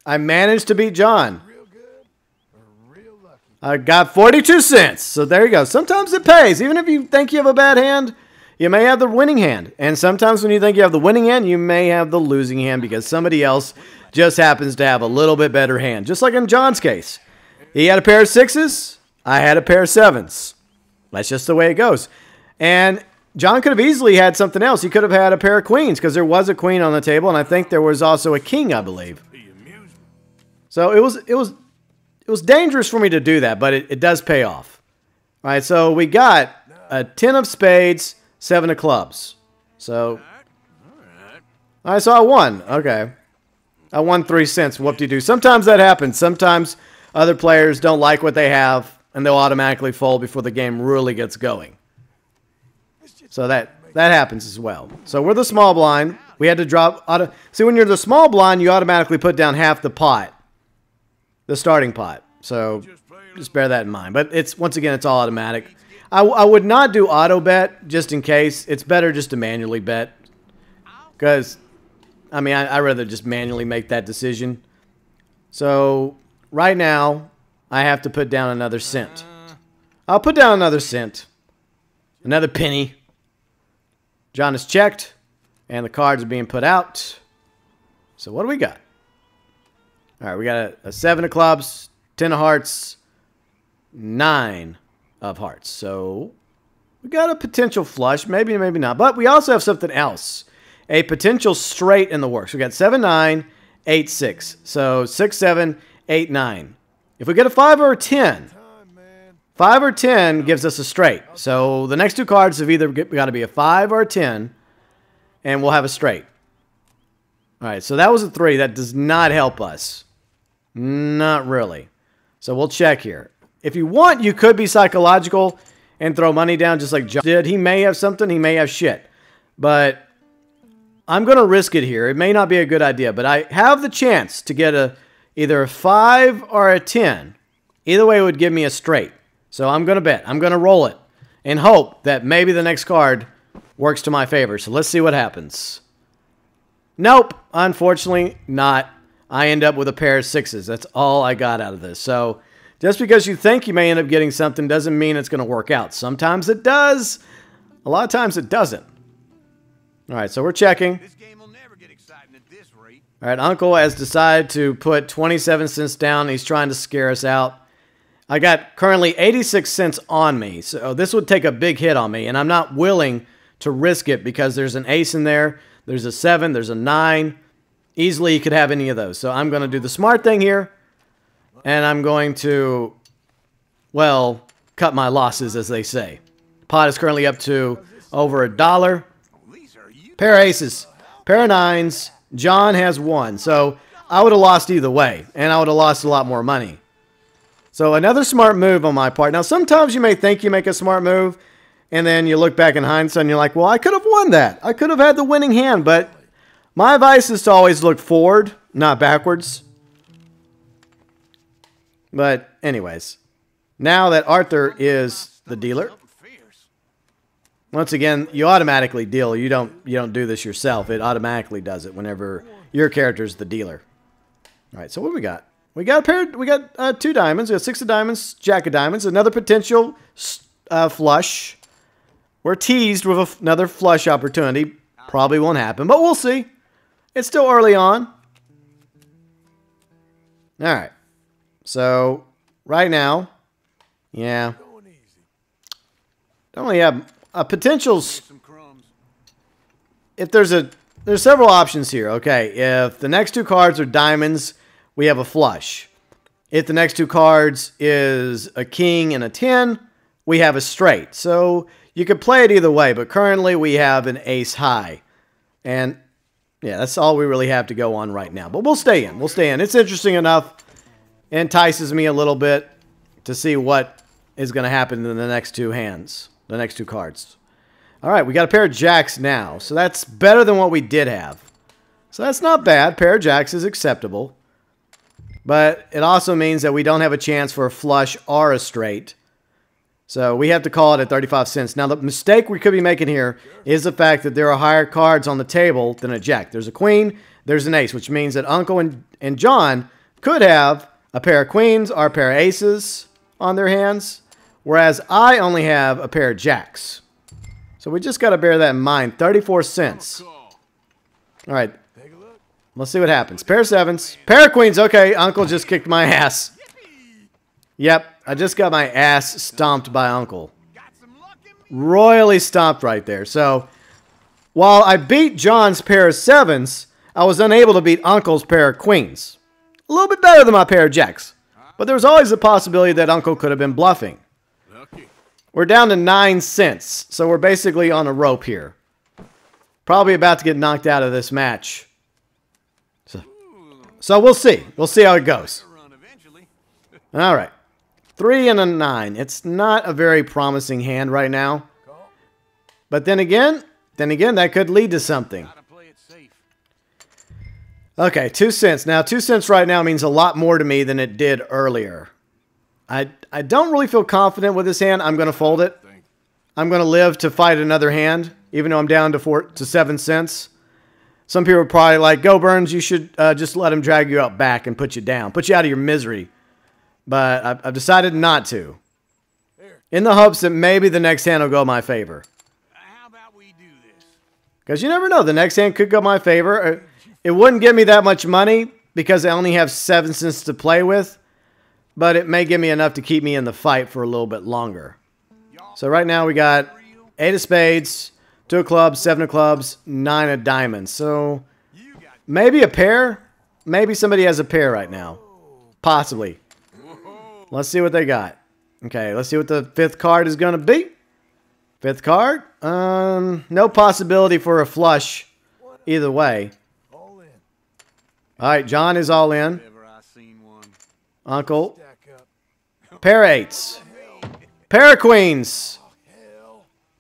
I managed to beat John. Real good or real lucky. I got forty-two cents. So there you go. Sometimes it pays. Even if you think you have a bad hand, you may have the winning hand. And sometimes when you think you have the winning hand, you may have the losing hand because somebody else just happens to have a little bit better hand. Just like in John's case. He had a pair of sixes. I had a pair of sevens. That's just the way it goes. And John could have easily had something else. He could have had a pair of queens because there was a queen on the table, and I think there was also a king, I believe. So it was it was it was dangerous for me to do that, but it, it does pay off. All right, so we got a ten of spades, seven of clubs. So all right, so I won. Okay, I won three cents. Whoop-de-doo. Sometimes that happens. Sometimes other players don't like what they have, and they'll automatically fold before the game really gets going. So that, that happens as well. So we're the small blind. We had to drop. Auto, see, when you're the small blind, you automatically put down half the pot, the starting pot. So just bear that in mind. But it's once again, it's all automatic. I, I would not do auto bet just in case. It's better just to manually bet because, I mean, I, I'd rather just manually make that decision. So right now, I have to put down another cent. I'll put down another cent, another penny. John is checked, and the cards are being put out. So what do we got? All right, we got a, a seven of clubs, ten of hearts, nine of hearts. So we got a potential flush, maybe, maybe not. But we also have something else, a potential straight in the works. We got seven, nine, eight, six. So six, seven, eight, nine. If we get a five or a ten, Five or ten gives us a straight. So the next two cards have either got to be a five or a ten, and we'll have a straight. All right, so that was a three. That does not help us. Not really. So we'll check here. If you want, you could be psychological and throw money down just like John did. He may have something. He may have shit. But I'm going to risk it here. It may not be a good idea, but I have the chance to get a either a five or a ten. Either way, it would give me a straight. So I'm going to bet. I'm going to roll it and hope that maybe the next card works to my favor. So let's see what happens. Nope. Unfortunately, not. I end up with a pair of sixes. That's all I got out of this. So just because you think you may end up getting something doesn't mean it's going to work out. Sometimes it does. A lot of times it doesn't. All right, so we're checking. This game will never get exciting at this rate. All right, Uncle has decided to put twenty-seven cents down. He's trying to scare us out. I got currently eighty-six cents on me, so this would take a big hit on me, and I'm not willing to risk it because there's an ace in there, there's a seven, there's a nine. Easily you could have any of those. So I'm going to do the smart thing here, and I'm going to, well, cut my losses, as they say. Pot is currently up to over a dollar. Pair of aces, pair of nines. John has one, so I would have lost either way, and I would have lost a lot more money. So another smart move on my part. Now, sometimes you may think you make a smart move, and then you look back in hindsight, and you're like, well, I could have won that. I could have had the winning hand, but my advice is to always look forward, not backwards. But anyways, now that Arthur is the dealer, once again, you automatically deal. You don't, you don't do this yourself. It automatically does it whenever your character is the dealer. All right, so what do we got? We got a pair. We got uh, two diamonds. We got six of diamonds, jack of diamonds. Another potential uh, flush. We're teased with a another flush opportunity. Probably won't happen, but we'll see. It's still early on. All right. So right now, yeah, I only have a potential. If there's a, there's several options here. Okay, if the next two cards are diamonds, we have a flush. If the next two cards is a king and a ten, we have a straight. So you could play it either way, but currently we have an ace high. And yeah, that's all we really have to go on right now. But we'll stay in. We'll stay in. It's interesting enough. It entices me a little bit to see what is going to happen in the next two hands, the next two cards. All right, we got a pair of jacks now. So that's better than what we did have. So that's not bad. Pair of jacks is acceptable. But it also means that we don't have a chance for a flush or a straight. So we have to call it at thirty-five cents. Now, the mistake we could be making here is the fact that there are higher cards on the table than a jack. There's a queen, there's an ace, which means that Uncle and, and John could have a pair of queens or a pair of aces on their hands, whereas I only have a pair of jacks. So we just got to bear that in mind. thirty-four cents. All right. Let's see what happens. Pair of sevens. Pair of queens. Okay, Uncle just kicked my ass. Yep, I just got my ass stomped by Uncle. Royally stomped right there. So, while I beat John's pair of sevens, I was unable to beat Uncle's pair of queens. A little bit better than my pair of jacks. But there was always the possibility that Uncle could have been bluffing. We're down to nine cents. So, we're basically on a rope here. Probably about to get knocked out of this match. So, so we'll see. We'll see how it goes. All right. Three and a nine. It's not a very promising hand right now. But then again, then again, that could lead to something. Okay, two cents. Now, two cents right now means a lot more to me than it did earlier. I, I don't really feel confident with this hand. I'm going to fold it. I'm going to live to fight another hand, even though I'm down to four to seven cents. Some people are probably like, GeauxBurns, you should uh, just let him drag you out back and put you down. Put you out of your misery. But I've decided not to, in the hopes that maybe the next hand will go my favor. How about we do this? Because you never know. The next hand could go my favor. It wouldn't give me that much money because I only have seven cents to play with. But it may give me enough to keep me in the fight for a little bit longer. So right now we got eight of spades, two of clubs, seven of clubs, nine of diamonds. So maybe a pair. Maybe somebody has a pair right now. Possibly. Let's see what they got. Okay, let's see what the fifth card is going to be. Fifth card. Um, no possibility for a flush either way. All right, John is all in. Uncle. Pair of eights. Pair of queens.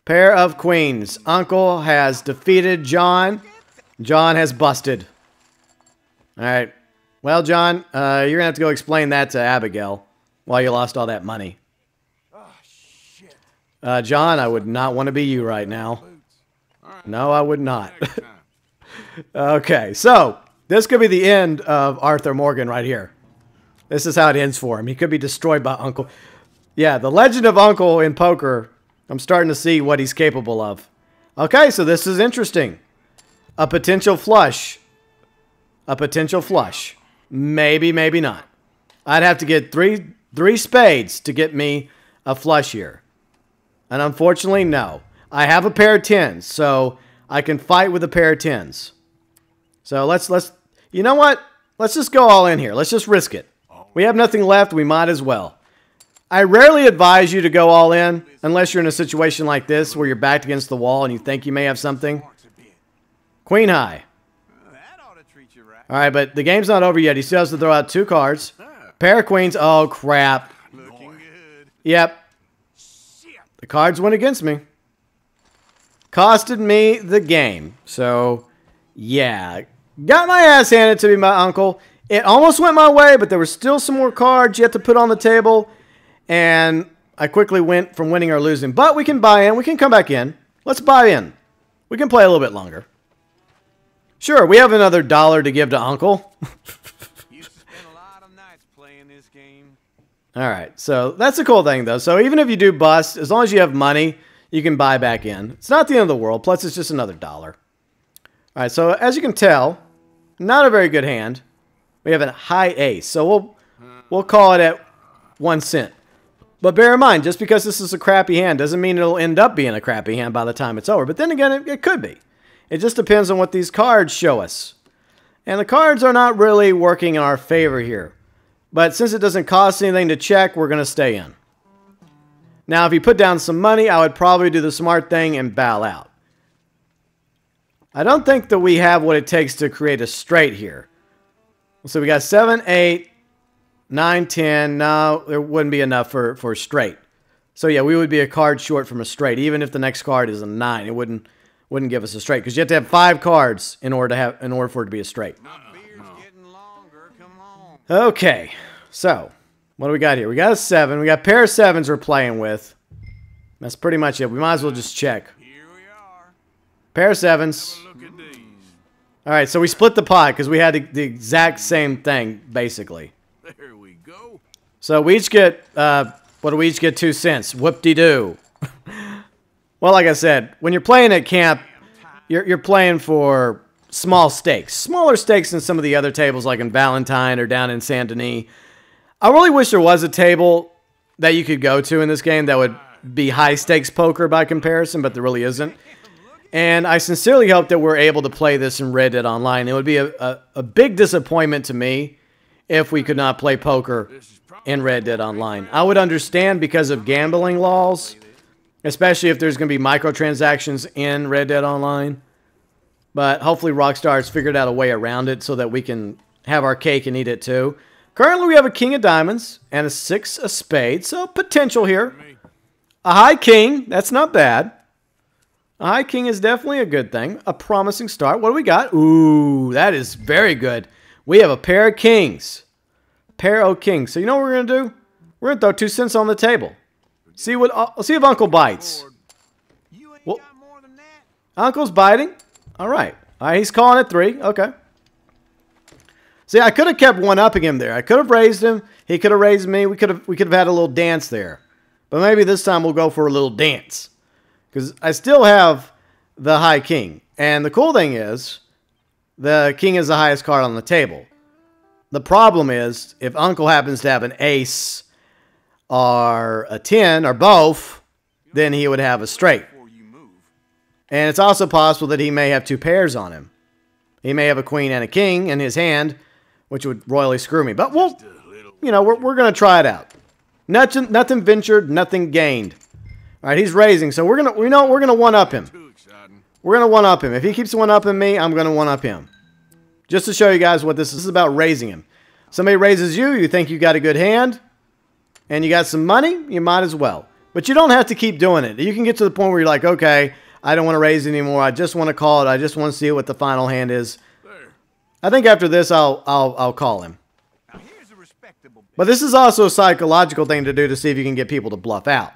Pair of queens. Uncle has defeated John. John has busted. All right. Well, John, uh, you're going to have to go explain that to Abigail. Why you lost all that money. Oh, shit. Uh, John, I would not want to be you right now. No, I would not. Okay, so this could be the end of Arthur Morgan right here. This is how it ends for him. He could be destroyed by Uncle. Yeah, the legend of Uncle in poker, I'm starting to see what he's capable of. Okay, so this is interesting. A potential flush. A potential flush. Maybe, maybe not. I'd have to get three... Three spades to get me a flush here. And unfortunately, no. I have a pair of tens, so I can fight with a pair of tens. So let's, let's, you know what? Let's just go all in here. Let's just risk it. We have nothing left. We might as well. I rarely advise you to go all in unless you're in a situation like this where you're backed against the wall and you think you may have something. Queen high. All right, but the game's not over yet. He still has to throw out two cards. Pair of queens. Oh, crap. Yep. The cards went against me. Costed me the game. So, yeah. Got my ass handed to me, my uncle. It almost went my way, but there were still some more cards yet to put on the table. And I quickly went from winning or losing. But we can buy in. We can come back in. Let's buy in. We can play a little bit longer. Sure, we have another dollar to give to Uncle. All right, so that's a cool thing, though. So even if you do bust, as long as you have money, you can buy back in. It's not the end of the world. Plus, it's just another dollar. All right, so as you can tell, not a very good hand. We have a high A, so we'll we'll call it at one cent. But bear in mind, just because this is a crappy hand doesn't mean it'll end up being a crappy hand by the time it's over. But then again, it, it could be. It just depends on what these cards show us. And the cards are not really working in our favor here. But since it doesn't cost anything to check, we're going to stay in. Now, if you put down some money, I would probably do the smart thing and bow out. I don't think that we have what it takes to create a straight here. So we got seven, eight, nine, ten. No, there wouldn't be enough for, for straight. So yeah, we would be a card short from a straight. Even if the next card is a nine, it wouldn't wouldn't give us a straight, because you have to have five cards in order to have in order for it to be a straight. Okay, so what do we got here? We got a seven. We got a pair of sevens we're playing with. That's pretty much it. We might as well just check. Here we are. Pair of sevens. All right, so we split the pot because we had the, the exact same thing basically. There we go. So we each get uh, what do we each get? Two cents. Whoop-de-doo. Well, like I said, when you're playing at camp, you're, you're playing for small stakes. Smaller stakes than some of the other tables, like in Valentine or down in Saint Denis. I really wish there was a table that you could go to in this game that would be high-stakes poker by comparison, but there really isn't. And I sincerely hope that we're able to play this in Red Dead Online. It would be a, a, a big disappointment to me if we could not play poker in Red Dead Online. I would understand because of gambling laws, especially if there's going to be microtransactions in Red Dead Online. But hopefully Rockstar has figured out a way around it so that we can have our cake and eat it too. Currently we have a king of diamonds and a six of spades, so potential here. A high king, that's not bad. A high king is definitely a good thing. A promising start. What do we got? Ooh, that is very good. We have a pair of kings. Pair of kings. So you know what we're going to do? We're going to throw two cents on the table. See what? Uh, see if Uncle bites. You ain't well, got more than that. Uncle's biting. All right. All right. He's calling it three. Okay. See, I could have kept one upping him there. I could have raised him. He could have raised me. We could have. We could have had a little dance there. But maybe this time we'll go for a little dance, because I still have the high king. And the cool thing is, the king is the highest card on the table. The problem is, if Uncle happens to have an ace or a ten, or both, then he would have a straight. And it's also possible that he may have two pairs on him. He may have a queen and a king in his hand, which would royally screw me. But we'll, you know, we're, we're going to try it out. Nothing, nothing ventured, nothing gained. All right, he's raising, so we're gonna, we know we're gonna one up him. We're gonna one up him. If he keeps one upping me, I'm gonna one up him. Just to show you guys what this is, this is about raising him. Somebody raises you, you think you got a good hand. And you got some money, you might as well. But you don't have to keep doing it. You can get to the point where you're like, okay, I don't want to raise anymore. I just want to call it. I just want to see what the final hand is. I think after this, I'll I'll I'll call him. But this is also a psychological thing to do to see if you can get people to bluff out.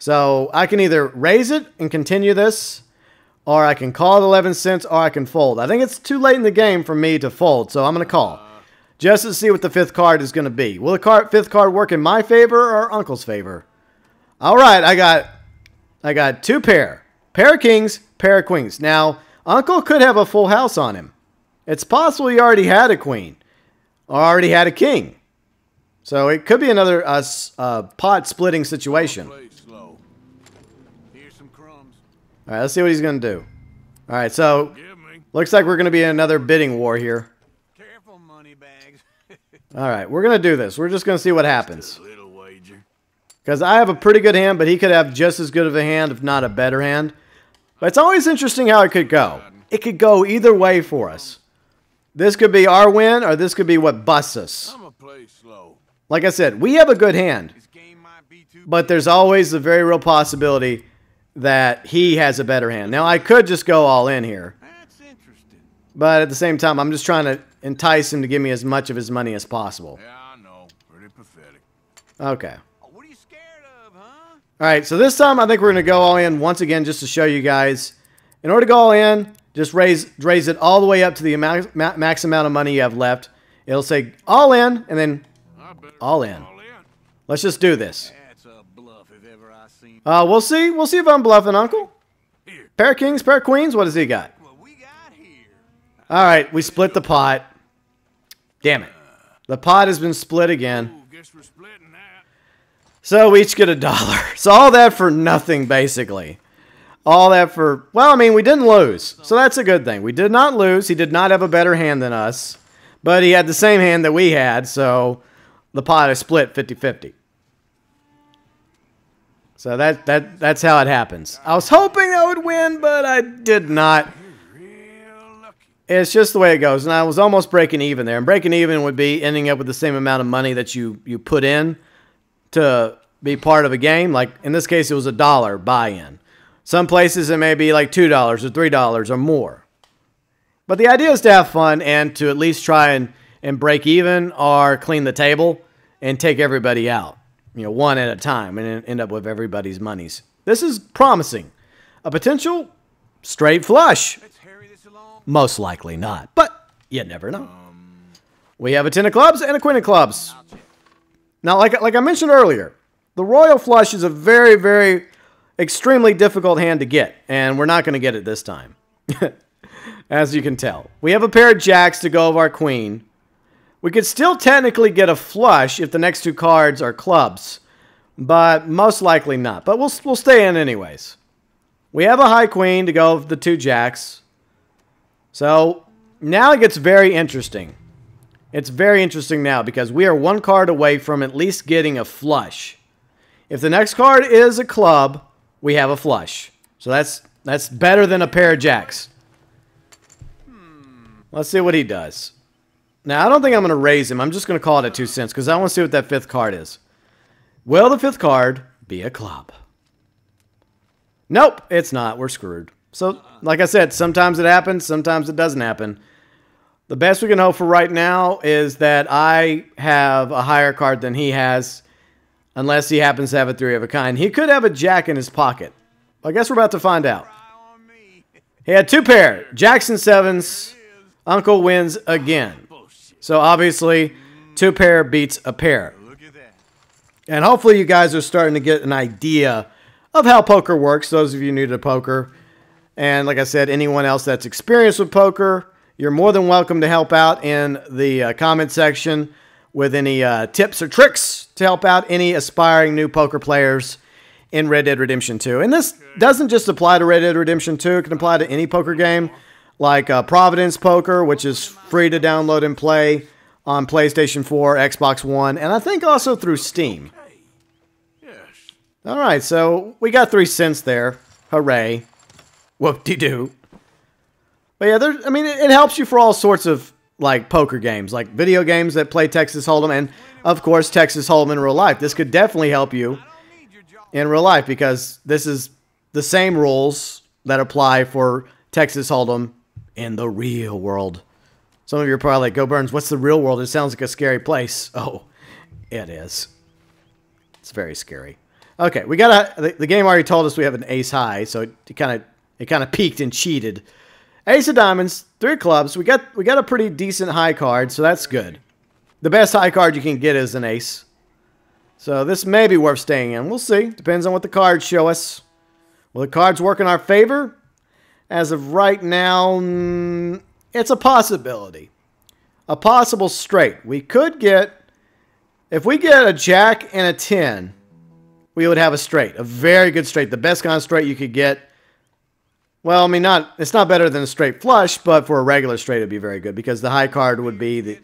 So I can either raise it and continue this, or I can call it eleven cents, or I can fold. I think it's too late in the game for me to fold, so I'm going to call. Just to see what the fifth card is going to be. Will the card, fifth card work in my favor or Uncle's favor? All right, I got I got two pair. Pair of kings, pair of queens. Now, Uncle could have a full house on him. It's possible he already had a queen or already had a king. So it could be another uh, uh, pot-splitting situation. All right, let's see what he's going to do. All right, so looks like we're going to be in another bidding war here. All right, we're going to do this. We're just going to see what happens. Because I have a pretty good hand, but he could have just as good of a hand, if not a better hand. But it's always interesting how it could go. It could go either way for us. This could be our win, or this could be what busts us. Like I said, we have a good hand. But there's always the very real possibility that he has a better hand. Now, I could just go all in here. But at the same time, I'm just trying to entice him to give me as much of his money as possible. Yeah, I know. Pretty pathetic. Okay. Oh, what are you scared of, huh? All right, so this time I think we're going to go all in once again just to show you guys. In order to go all in, just raise raise it all the way up to the amount, ma max amount of money you have left. It'll say all in and then all in. all in. Let's just do this. That's a bluff if ever I seen. Uh, we'll see. We'll see if I'm bluffing, Uncle. Here. Pair of kings, pair of queens. What does he got? What we got here. All right, we split the pot. Damn it. The pot has been split again. Ooh, guess we're splitting that. So we each get a dollar. So all that for nothing, basically. All that for... Well, I mean, we didn't lose. So that's a good thing. We did not lose. He did not have a better hand than us. But he had the same hand that we had, so the pot is split fifty fifty. So that, that, that's how it happens. I was hoping I would win, but I did not. It's just the way it goes. And I was almost breaking even there. And breaking even would be ending up with the same amount of money that you, you put in to be part of a game. Like, in this case, it was a dollar buy-in. Some places it may be like two dollars or three dollars or more. But the idea is to have fun and to at least try and, and break even or clean the table and take everybody out, you know, one at a time and end up with everybody's monies. This is promising. A potential straight flush. Most likely not, but you never know. Um, we have a ten of clubs and a queen of clubs. Now, like, like I mentioned earlier, the royal flush is a very, very extremely difficult hand to get, and we're not going to get it this time. As you can tell. We have a pair of jacks to go of our queen. We could still technically get a flush if the next two cards are clubs, but most likely not. But we'll, we'll stay in anyways. We have a high queen to go of the two jacks. So now it gets very interesting. It's very interesting now because we are one card away from at least getting a flush. If the next card is a club, we have a flush. So that's, that's better than a pair of jacks. Let's see what he does. Now, I don't think I'm going to raise him. I'm just going to call it a two cents because I want to see what that fifth card is. Will the fifth card be a club? Nope, it's not. We're screwed. So, like I said, sometimes it happens, sometimes it doesn't happen. The best we can hope for right now is that I have a higher card than he has, unless he happens to have a three of a kind. He could have a jack in his pocket. I guess we're about to find out. He had two pair. Jacks and sevens. Uncle wins again. So, obviously, two pair beats a pair. And hopefully you guys are starting to get an idea of how poker works, those of you new to poker. And like I said, anyone else that's experienced with poker, you're more than welcome to help out in the uh, comment section with any uh, tips or tricks to help out any aspiring new poker players in Red Dead Redemption two. And this doesn't just apply to Red Dead Redemption two. It can apply to any poker game like uh, Providence Poker, which is free to download and play on PlayStation four, Xbox One, and I think also through Steam. All right, so we got three cents there. Hooray. Whoop-de-doo. But yeah, there, I mean, it, it helps you for all sorts of, like, poker games. Like, video games that play Texas Hold'em and, of course, Texas Hold'em in real life. This could definitely help you in real life because this is the same rules that apply for Texas Hold'em in the real world. Some of you are probably like, GeauxBurns, what's the real world? It sounds like a scary place. Oh, it is. It's very scary. Okay, we got a... The, the game already told us we have an ace high, so it, it kind of... It kind of peaked and cheated. Ace of diamonds, three of clubs. We got we got a pretty decent high card, so that's good. The best high card you can get is an ace. So this may be worth staying in. We'll see. Depends on what the cards show us. Will the cards work in our favor? As of right now, mm, it's a possibility. A possible straight. We could get... If we get a jack and a ten, we would have a straight. A very good straight. The best kind of straight you could get. Well, I mean, not it's not better than a straight flush, but for a regular straight, it'd be very good because the high card would be the...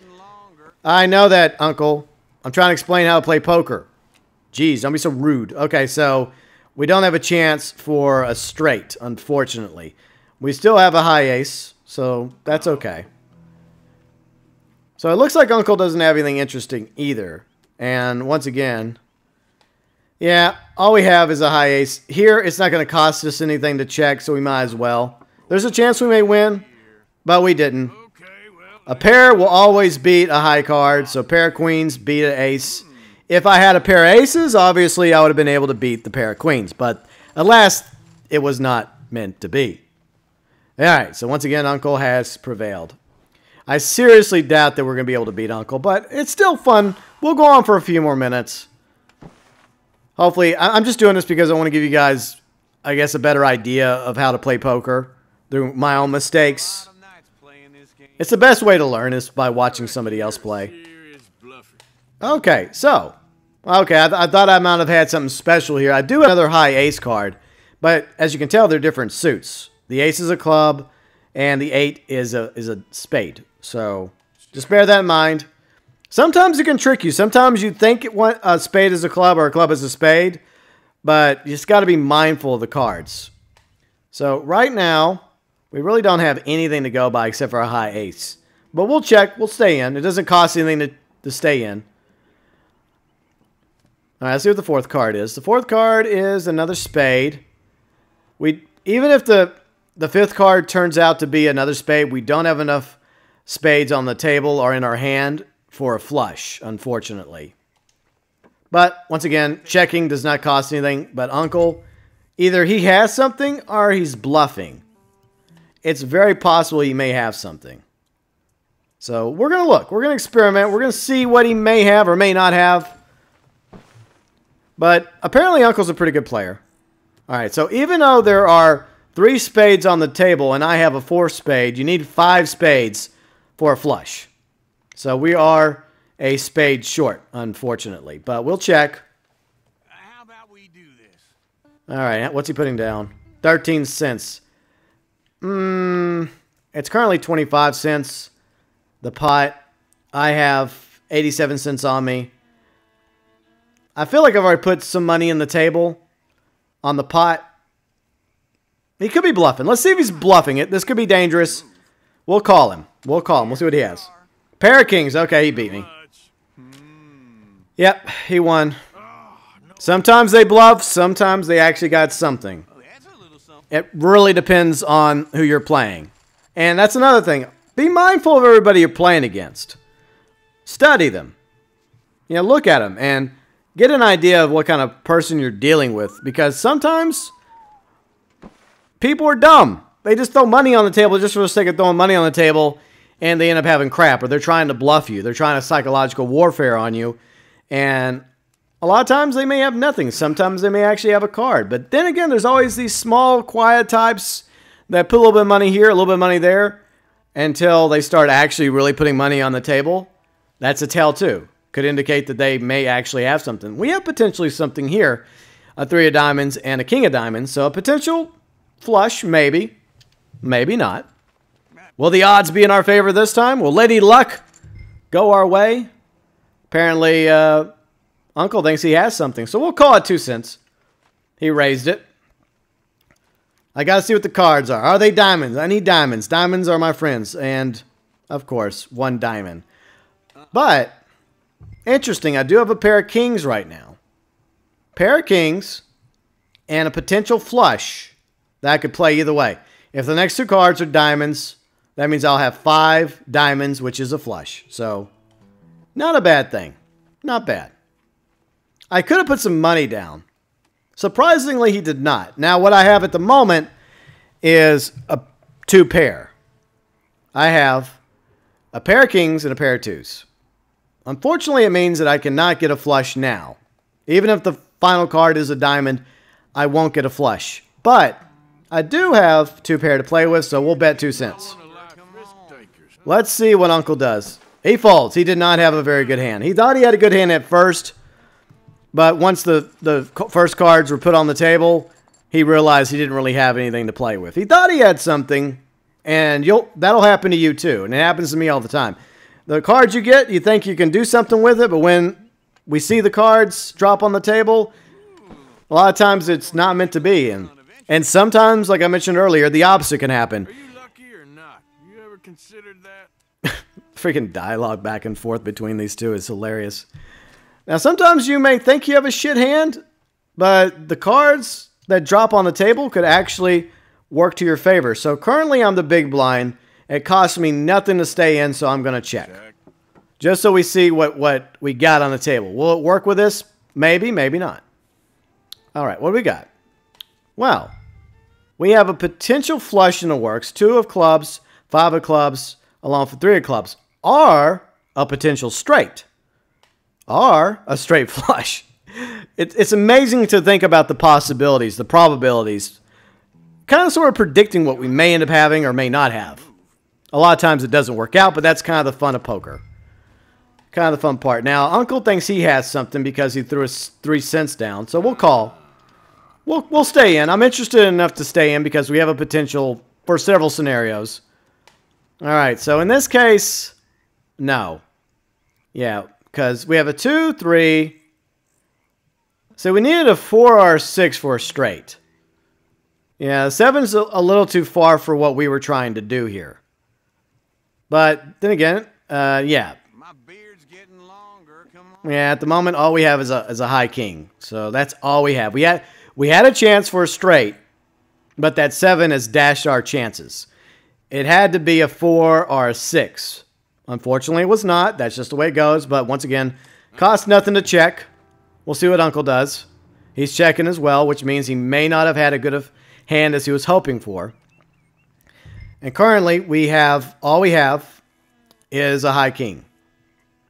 I know that, Uncle. I'm trying to explain how to play poker. Jeez, don't be so rude. Okay, so we don't have a chance for a straight, unfortunately. We still have a high ace, so that's okay. So it looks like Uncle doesn't have anything interesting either. And once again... Yeah, all we have is a high ace. Here, it's not going to cost us anything to check, so we might as well. There's a chance we may win, but we didn't. A pair will always beat a high card, so pair of queens beat an ace. If I had a pair of aces, obviously I would have been able to beat the pair of queens, but alas, it was not meant to be. All right, so once again, Uncle has prevailed. I seriously doubt that we're going to be able to beat Uncle, but it's still fun. We'll go on for a few more minutes. Hopefully, I'm just doing this because I want to give you guys, I guess, a better idea of how to play poker through my own mistakes. It's the best way to learn is by watching somebody else play. Okay, so. Okay, I, th I thought I might have had something special here. I do have another high ace card, but as you can tell, they're different suits. The ace is a club, and the eight is a, is a spade. So, just bear that in mind. Sometimes it can trick you. Sometimes you think it want, a spade is a club or a club is a spade, but you just got to be mindful of the cards. So, right now, we really don't have anything to go by except for a high ace. But we'll check. We'll stay in. It doesn't cost anything to, to stay in. All right, let's see what the fourth card is. The fourth card is another spade. We even if the the fifth card turns out to be another spade, we don't have enough spades on the table or in our hand for a flush, unfortunately. But once again, checking does not cost anything. But Uncle, either he has something or he's bluffing. It's very possible he may have something. So we're gonna look. We're gonna experiment. We're gonna see what he may have or may not have. But apparently Uncle's a pretty good player. All right, so even though there are three spades on the table and I have a fourth spade, you need five spades for a flush. So we are a spade short, unfortunately. But we'll check. How about we do this? All right, what's he putting down? thirteen cents. Hmm, it's currently twenty-five cents. The pot. I have eighty-seven cents on me. I feel like I've already put some money in the table on the pot. He could be bluffing. Let's see if he's bluffing it. This could be dangerous. We'll call him. We'll call him. We'll see what he has. Pair of kings. Okay, he beat me. Yep, he won. Sometimes they bluff. Sometimes they actually got something. It really depends on who you're playing. And that's another thing. Be mindful of everybody you're playing against. Study them. You know, look at them and get an idea of what kind of person you're dealing with, because sometimes people are dumb. They just throw money on the table just for the sake of throwing money on the table, and they end up having crap, or they're trying to bluff you. They're trying to psychological warfare on you, and a lot of times they may have nothing. Sometimes they may actually have a card. But then again, there's always these small, quiet types that put a little bit of money here, a little bit of money there, until they start actually really putting money on the table. That's a tell, too. Could indicate that they may actually have something. We have potentially something here. A three of diamonds and a king of diamonds. So a potential flush, maybe. Maybe not. Will the odds be in our favor this time? Will Lady Luck go our way? Apparently, uh, Uncle thinks he has something. So we'll call it two cents. He raised it. I gotta see what the cards are. Are they diamonds? I need diamonds. Diamonds are my friends. And, of course, one diamond. But interesting, I do have a pair of kings right now. Pair of kings and a potential flush that I could play either way. If the next two cards are diamonds, that means I'll have five diamonds, which is a flush. So, not a bad thing. Not bad. I could have put some money down. Surprisingly, he did not. Now, what I have at the moment is a two pair. I have a pair of kings and a pair of twos. Unfortunately, it means that I cannot get a flush now. Even if the final card is a diamond, I won't get a flush. But I do have two pair to play with, so we'll bet two cents. Let's see what Uncle does. He folds. He did not have a very good hand. He thought he had a good hand at first, but once the, the first cards were put on the table, he realized he didn't really have anything to play with. He thought he had something, and you'll that'll happen to you too, and it happens to me all the time. The cards you get, you think you can do something with it, but when we see the cards drop on the table, a lot of times it's not meant to be. And, and sometimes, like I mentioned earlier, the opposite can happen. Are you lucky or not? You ever considered that? Freaking dialogue back and forth between these two is hilarious. Now, sometimes you may think you have a shit hand, but the cards that drop on the table could actually work to your favor. So currently I'm the big blind. It costs me nothing to stay in, so I'm going to check. check. Just so we see what, what we got on the table. Will it work with this? Maybe, maybe not. All right, what do we got? Well, we have a potential flush in the works. Two of clubs, five of clubs, along with three of clubs. Or a potential straight. Or a straight flush. It, it's amazing to think about the possibilities, the probabilities. Kind of sort of predicting what we may end up having or may not have. A lot of times it doesn't work out, but that's kind of the fun of poker. kind of the fun part. Now, Uncle thinks he has something because he threw us three cents down, so we'll call. We'll, we'll stay in. I'm interested enough to stay in because we have a potential for several scenarios. All right, so in this case, no. Yeah, because we have a two, three. So we needed a four or a six for a straight. Yeah, seven's a little too far for what we were trying to do here. But then again, uh, yeah. My beard's getting longer. Come on. Yeah, at the moment, all we have is a is a high king. So that's all we have. We had we had a chance for a straight, but that seven has dashed our chances. It had to be a four or a six. Unfortunately, it was not. That's just the way it goes. But once again, costs nothing to check. We'll see what Uncle does. He's checking as well, which means he may not have had as good a hand as he was hoping for. And currently, we have all we have is a high king.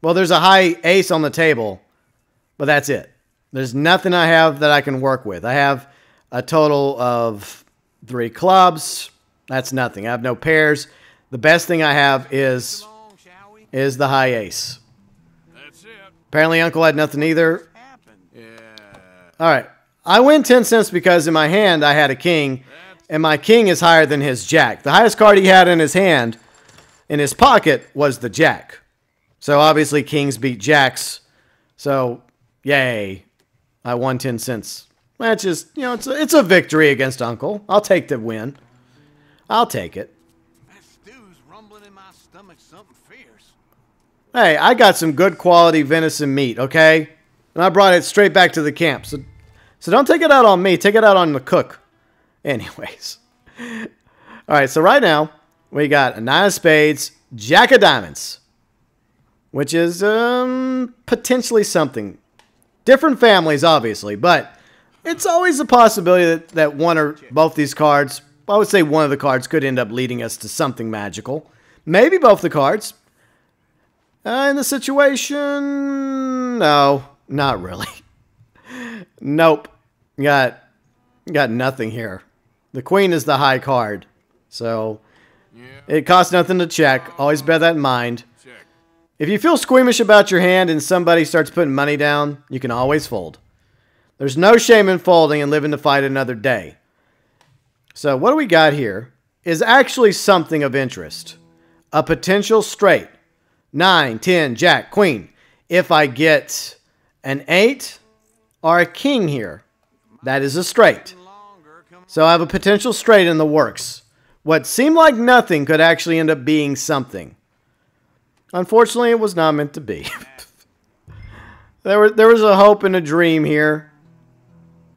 Well, there's a high ace on the table, but that's it. There's nothing I have that I can work with. I have a total of three clubs. That's nothing. I have no pairs. The best thing I have is is the high ace. That's it. Apparently, Uncle had nothing either. Yeah. All right. I win ten cents because in my hand I had a king, and my king is higher than his jack. The highest card he had in his hand, in his pocket, was the jack. So obviously kings beat jacks. So, yay. I won ten cents. That's just, you know, it's a, it's a victory against Uncle. I'll take the win. I'll take it. That stew's rumbling in my stomach, something fierce. Hey, I got some good quality venison meat, okay? And I brought it straight back to the camp. So, so don't take it out on me. Take it out on the cook. Anyways. All right, so right now, we got a nine of spades, jack of diamonds. Which is um, potentially something. Different families, obviously. But it's always a possibility that, that one or both these cards, I would say one of the cards could end up leading us to something magical. Maybe both the cards. Uh, in the situation, no. Not really. Nope. Got got nothing here. The queen is the high card. So, it costs nothing to check. Always bear that in mind. If you feel squeamish about your hand and somebody starts putting money down, you can always fold. There's no shame in folding and living to fight another day. So, what do we got here is actually something of interest. A potential straight. Nine, ten, jack, queen. If I get an eight or a king here, that is a straight. So I have a potential straight in the works. What seemed like nothing could actually end up being something. Unfortunately, it was not meant to be. there, were, there was a hope and a dream here.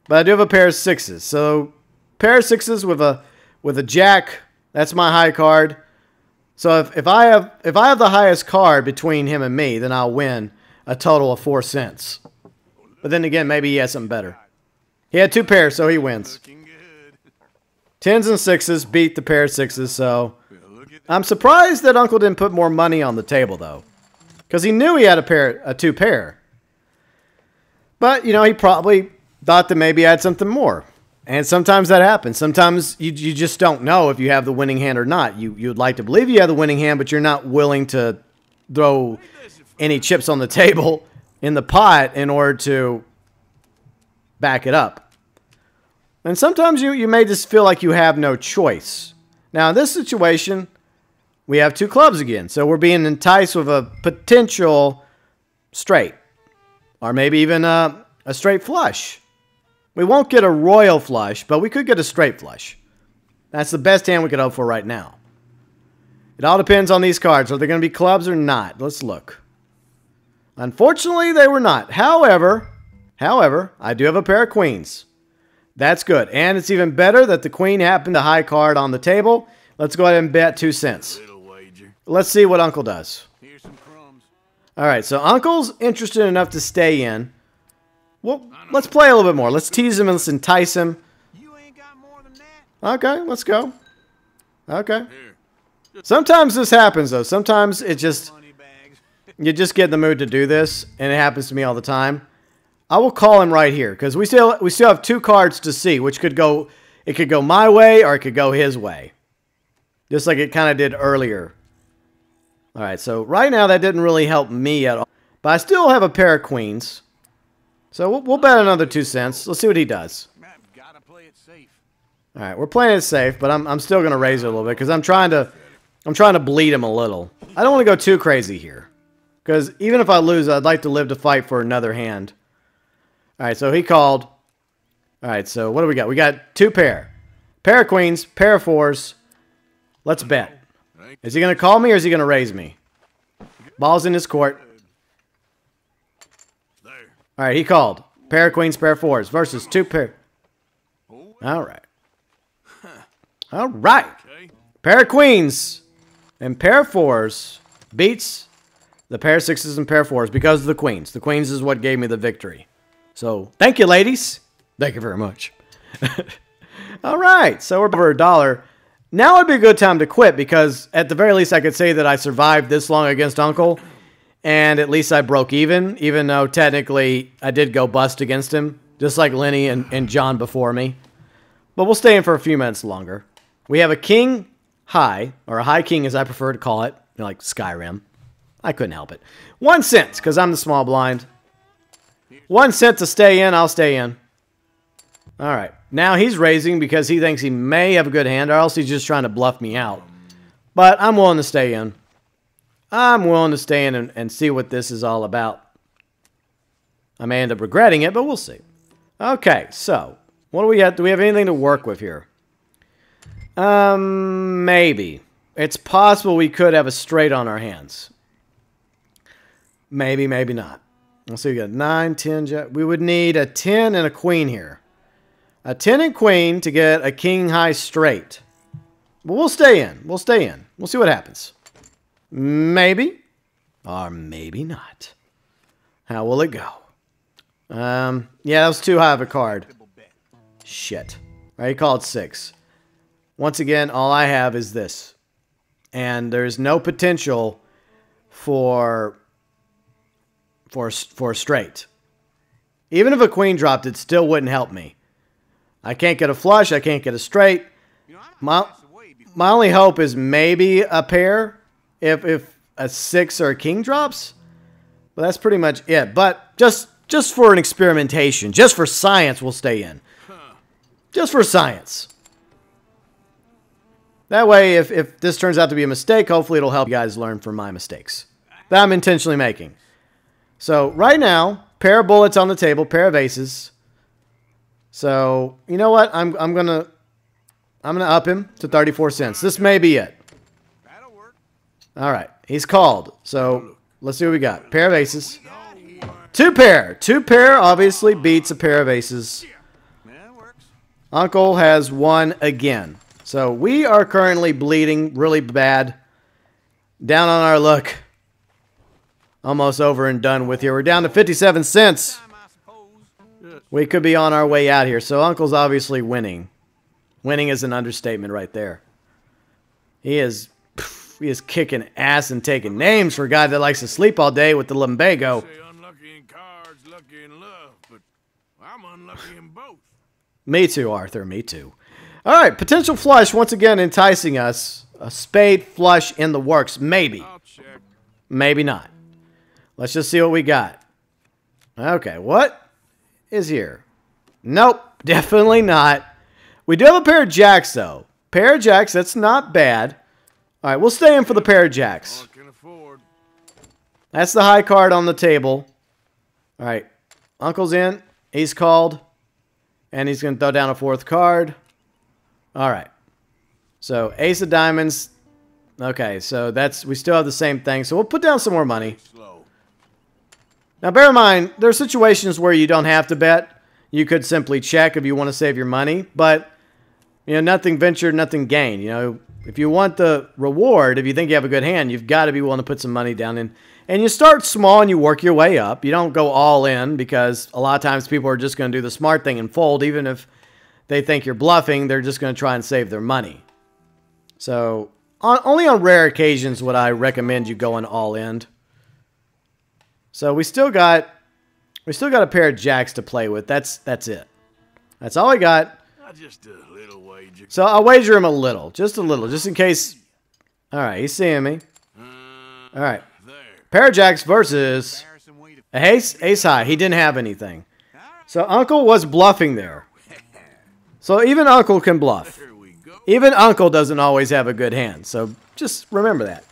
But I do have a pair of sixes. So pair of sixes with a with a jack. That's my high card. So if, if I have if I have the highest card between him and me, then I'll win a total of four cents. But then again, maybe he has something better. He had two pairs, so he wins. Tens and sixes beat the pair of sixes, so I'm surprised that Uncle didn't put more money on the table, though. Because he knew he had a pair, a two pair. But, you know, he probably thought that maybe I had something more. And sometimes that happens. Sometimes you, you just don't know if you have the winning hand or not. You, you'd like to believe you have the winning hand, but you're not willing to throw any chips on the table in the pot in order to back it up. And sometimes you, you may just feel like you have no choice. Now, in this situation, we have two clubs again. So we're being enticed with a potential straight. Or maybe even a, a straight flush. We won't get a royal flush, but we could get a straight flush. That's the best hand we could hope for right now. It all depends on these cards. Are they going to be clubs or not? Let's look. Unfortunately, they were not. However, however, I do have a pair of queens. That's good. And it's even better that the queen happened to high card on the table. Let's go ahead and bet two cents. Let's see what Uncle does. Here's some crumbs. All right, so Uncle's interested enough to stay in. Well, let's play a little bit more. Let's tease him and let's entice him. You ain't got more than that. Okay, let's go. Okay. Sometimes this happens, though. Sometimes it just... You just get in the mood to do this, and it happens to me all the time. I will call him right here because we still we still have two cards to see, which could go it could go my way or it could go his way, just like it kind of did earlier. All right, so right now that didn't really help me at all. But I still have a pair of queens. So we'll, we'll bet another two cents. Let's see what he does. All right, we're playing it safe, but I'm, I'm still going to raise it a little bit because I'm trying to I'm trying to bleed him a little. I don't want to go too crazy here because even if I lose, I'd like to live to fight for another hand. All right, so he called. All right, so what do we got? We got two pair. Pair of queens, pair of fours. Let's bet. Is he going to call me or is he going to raise me? Ball's in his court. All right, he called. Pair of queens, pair of fours versus two pair. All right. All right. Pair of queens and pair of fours beats the pair of sixes and pair of fours because of the queens. The queens is what gave me the victory. So thank you, ladies. Thank you very much. All right. So we're over a dollar. Now would be a good time to quit because at the very least I could say that I survived this long against Uncle and at least I broke even, even though technically I did go bust against him, just like Lenny and, and John before me. But we'll stay in for a few minutes longer. We have a king high, or a high king as I prefer to call it, like Skyrim. I couldn't help it. One cent, because I'm the small blind. One cent to stay in, I'll stay in. All right. Now he's raising because he thinks he may have a good hand, or else he's just trying to bluff me out. But I'm willing to stay in. I'm willing to stay in and, and see what this is all about. I may end up regretting it, but we'll see. Okay, so what do we have? Do we have anything to work with here? Um, maybe. It's possible we could have a straight on our hands. Maybe, maybe not. Let's see, we got nine, ten. We would need a ten and a queen here. A ten and queen to get a king high straight. But we'll stay in. We'll stay in. We'll see what happens. Maybe. Or maybe not. How will it go? Um, yeah, that was too high of a card. Shit. All right, he called six. Once again, all I have is this. And there's no potential for, for, for straight. Even if a queen dropped, it still wouldn't help me. I can't get a flush. I can't get a straight. My, my only hope is maybe a pair if, if a six or a king drops. But that's pretty much it. But just, just for an experimentation, just for science, we'll stay in. Just for science. That way, if, if this turns out to be a mistake, hopefully it'll help you guys learn from my mistakes that I'm intentionally making. So right now, pair of bullets on the table, pair of aces. So you know what? I'm I'm gonna I'm gonna up him to thirty-four cents. This may be it. That'll work. All right, he's called. So let's see what we got. Pair of aces. Two pair. Two pair obviously beats a pair of aces. Uncle has won again. So we are currently bleeding really bad. Down on our luck. Almost over and done with here. We're down to fifty-seven cents. We could be on our way out here. So Uncle's obviously winning. Winning is an understatement right there. He is, pff, he is kicking ass and taking names for a guy that likes to sleep all day with the lumbago. I'm lucky in cards, lucky in love, but I'm unlucky in both. Me too, Arthur. Me too. All right. Potential flush once again enticing us. A spade flush in the works. Maybe. Maybe not. Let's just see what we got. Okay. What is here? Nope. Definitely not. We do have a pair of jacks, though. Pair of jacks. That's not bad. All right. We'll stay in for the pair of jacks. That's the high card on the table. All right. Uncle's in. He's called. And he's going to throw down a fourth card. All right. So ace of diamonds. Okay, so that's we still have the same thing. So we'll put down some more money. Now, bear in mind, there are situations where you don't have to bet. You could simply check if you want to save your money. But, you know, nothing ventured, nothing gained. You know, if you want the reward, if you think you have a good hand, you've got to be willing to put some money down. And, and you start small and you work your way up. You don't go all in because a lot of times people are just going to do the smart thing and fold. Even if they think you're bluffing, they're just going to try and save their money. So on, only on rare occasions would I recommend you going all in. So we still got we still got a pair of jacks to play with. That's that's it. That's all I got. Just a little wager. So I'll wager him a little, just a little, just in case. All right, he's seeing me. All right. Pair of jacks versus Ace, ace high. He didn't have anything. So Uncle was bluffing there. So even Uncle can bluff. Even Uncle doesn't always have a good hand. So just remember that.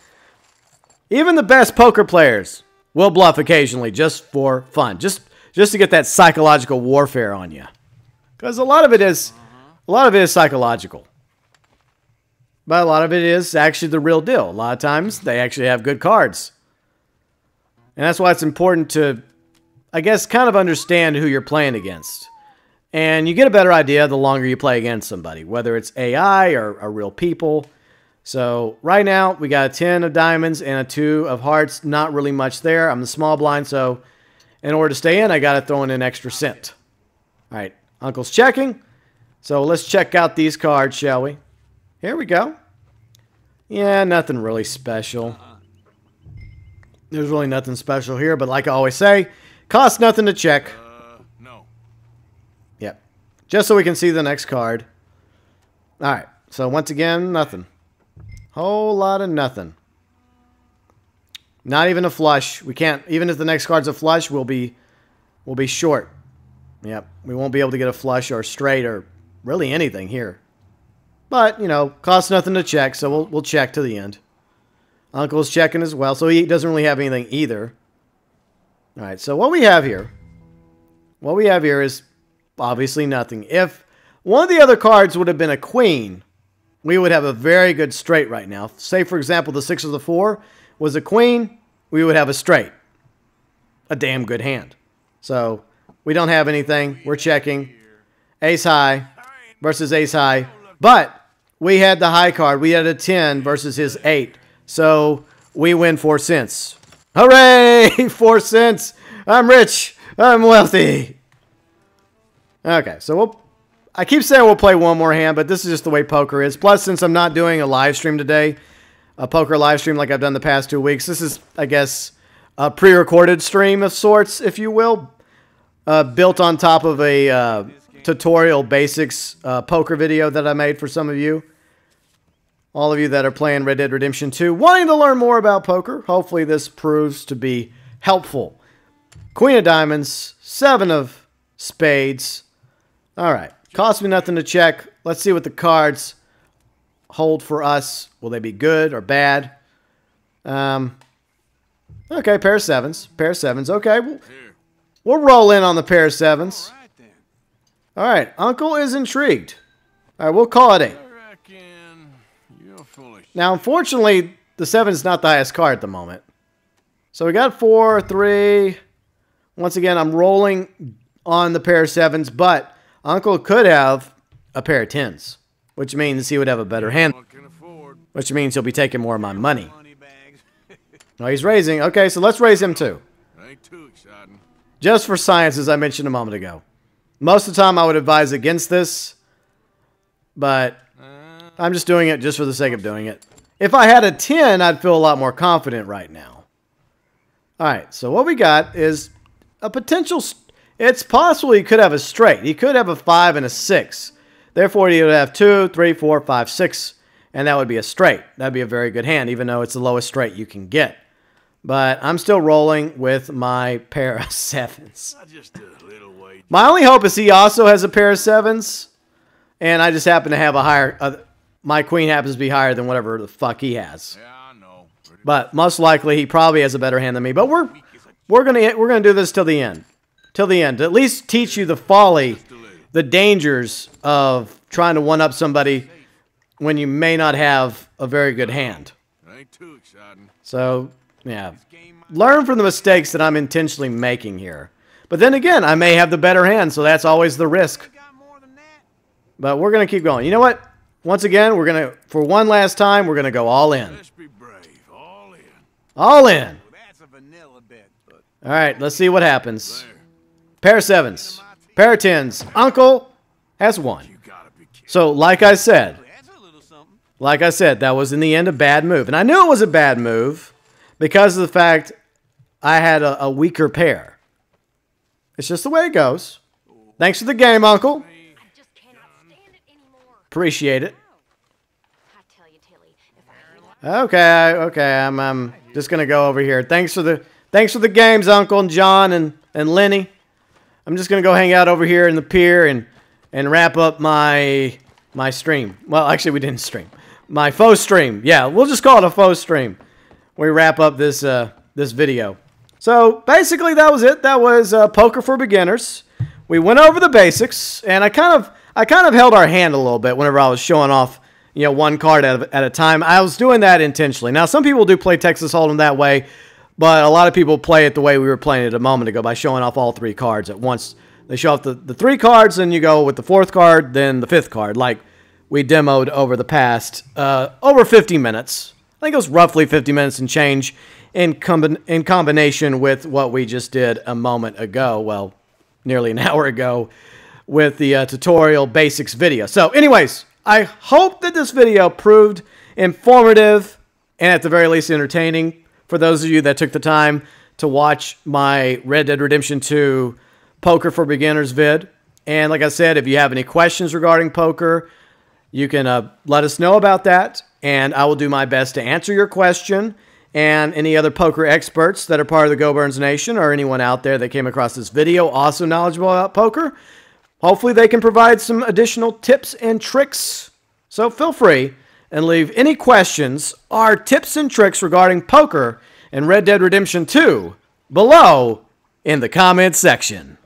Even the best poker players will bluff occasionally just for fun. Just just to get that psychological warfare on you. Because a lot of it is a lot of it is psychological. But a lot of it is actually the real deal. A lot of times they actually have good cards. And that's why it's important to, I guess, kind of understand who you're playing against. And you get a better idea the longer you play against somebody, whether it's A I or, or real people. So right now we got a ten of diamonds and a two of hearts. Not really much there. I'm the small blind, so in order to stay in, I got to throw in an extra cent. All right, Uncle's checking. So let's check out these cards, shall we? Here we go. Yeah, nothing really special. There's really nothing special here, but like I always say, costs nothing to check. Uh, no. Yep. Just so we can see the next card. All right. So once again, nothing. Whole lot of nothing. Not even a flush. We can't. Even if the next card's a flush, we'll be, we'll be short. Yep. We won't be able to get a flush or straight or really anything here. But you know, costs nothing to check, so we'll we'll check to the end. Uncle's checking as well, so he doesn't really have anything either. All right, so what we have here, what we have here is obviously nothing. If one of the other cards would have been a queen, we would have a very good straight right now. Say, for example, the six of the four was a queen, we would have a straight. A damn good hand. So we don't have anything. We're checking. Ace high versus ace high. But we had the high card. We had a ten versus his eight. So we win four cents. Hooray! Four cents. I'm rich. I'm wealthy. Okay, so we'll, I keep saying we'll play one more hand, but this is just the way poker is. Plus, since I'm not doing a live stream today, a poker live stream like I've done the past two weeks, this is, I guess, a pre-recorded stream of sorts, if you will, uh, built on top of a uh, tutorial basics uh, poker video that I made for some of you. All of you that are playing Red Dead Redemption two, wanting to learn more about poker, hopefully this proves to be helpful. Queen of diamonds, seven of spades. All right, cost me nothing to check. Let's see what the cards hold for us. Will they be good or bad? Um, okay, pair of sevens, pair of sevens. Okay, we'll, we'll roll in on the pair of sevens. All right, Uncle is intrigued. All right, we'll call it eight. Now, unfortunately, the seven is not the highest card at the moment. So we got four, three. Once again, I'm rolling on the pair of sevens, but Uncle could have a pair of tens, which means he would have a better hand, which means he'll be taking more of my money. No, he's raising. Okay, so let's raise him too. Just for science, as I mentioned a moment ago. Most of the time, I would advise against this, but I'm just doing it just for the sake of doing it. If I had a ten, I'd feel a lot more confident right now. All right, so what we got is a potential... It's possible he could have a straight. He could have a five and a six. Therefore, he would have two, three, four, five, six, and that would be a straight. That would be a very good hand, even though it's the lowest straight you can get. But I'm still rolling with my pair of sevens. My only hope is he also has a pair of sevens, and I just happen to have a higher... Uh, My queen happens to be higher than whatever the fuck he has. Yeah, I know. But most likely he probably has a better hand than me. But we're we're gonna we're gonna do this till the end, till the end. To at least teach you the folly, the dangers of trying to one up somebody when you may not have a very good hand. So yeah, learn from the mistakes that I'm intentionally making here. But then again, I may have the better hand, so that's always the risk. But we're gonna keep going. You know what? Once again, we're going to, for one last time, we're going to go all in. Let's be brave. All in. All in. That's a vanilla bet, but all right, let's see what happens. There. Pair of sevens. Pair of tens. Uncle has one. So, like I said, like I said, that was in the end a bad move. And I knew it was a bad move because of the fact I had a, a weaker pair. It's just the way it goes. Thanks for the game, Uncle. Appreciate it. Okay, okay, I'm, I'm just gonna go over here. Thanks for the Thanks for the games, Uncle and John and, and Lenny. I'm just going to go hang out over here in the pier and, and wrap up my my stream. Well, actually, we didn't stream. My faux stream. Yeah, we'll just call it a faux stream. We wrap up this, uh, this video. So, basically, that was it. That was uh, Poker for Beginners. We went over the basics, and I kind of I kind of held our hand a little bit whenever I was showing off, you know, one card at a, at a time. I was doing that intentionally. Now, some people do play Texas Hold'em that way, but a lot of people play it the way we were playing it a moment ago by showing off all three cards at once. They show off the, the three cards, then you go with the fourth card, then the fifth card, like we demoed over the past uh, over fifty minutes. I think it was roughly fifty minutes and change in, com in combination with what we just did a moment ago. Well, nearly an hour ago with the uh, tutorial basics video. So anyways, I hope that this video proved informative and at the very least entertaining. For those of you that took the time to watch my Red Dead Redemption two Poker for Beginners vid. And like I said, if you have any questions regarding poker, you can uh, let us know about that. And I will do my best to answer your question. And any other poker experts that are part of the GeauxBurns Nation or anyone out there that came across this video also knowledgeable about poker, hopefully they can provide some additional tips and tricks. So feel free and leave any questions or tips and tricks regarding poker and Red Dead Redemption two below in the comments section.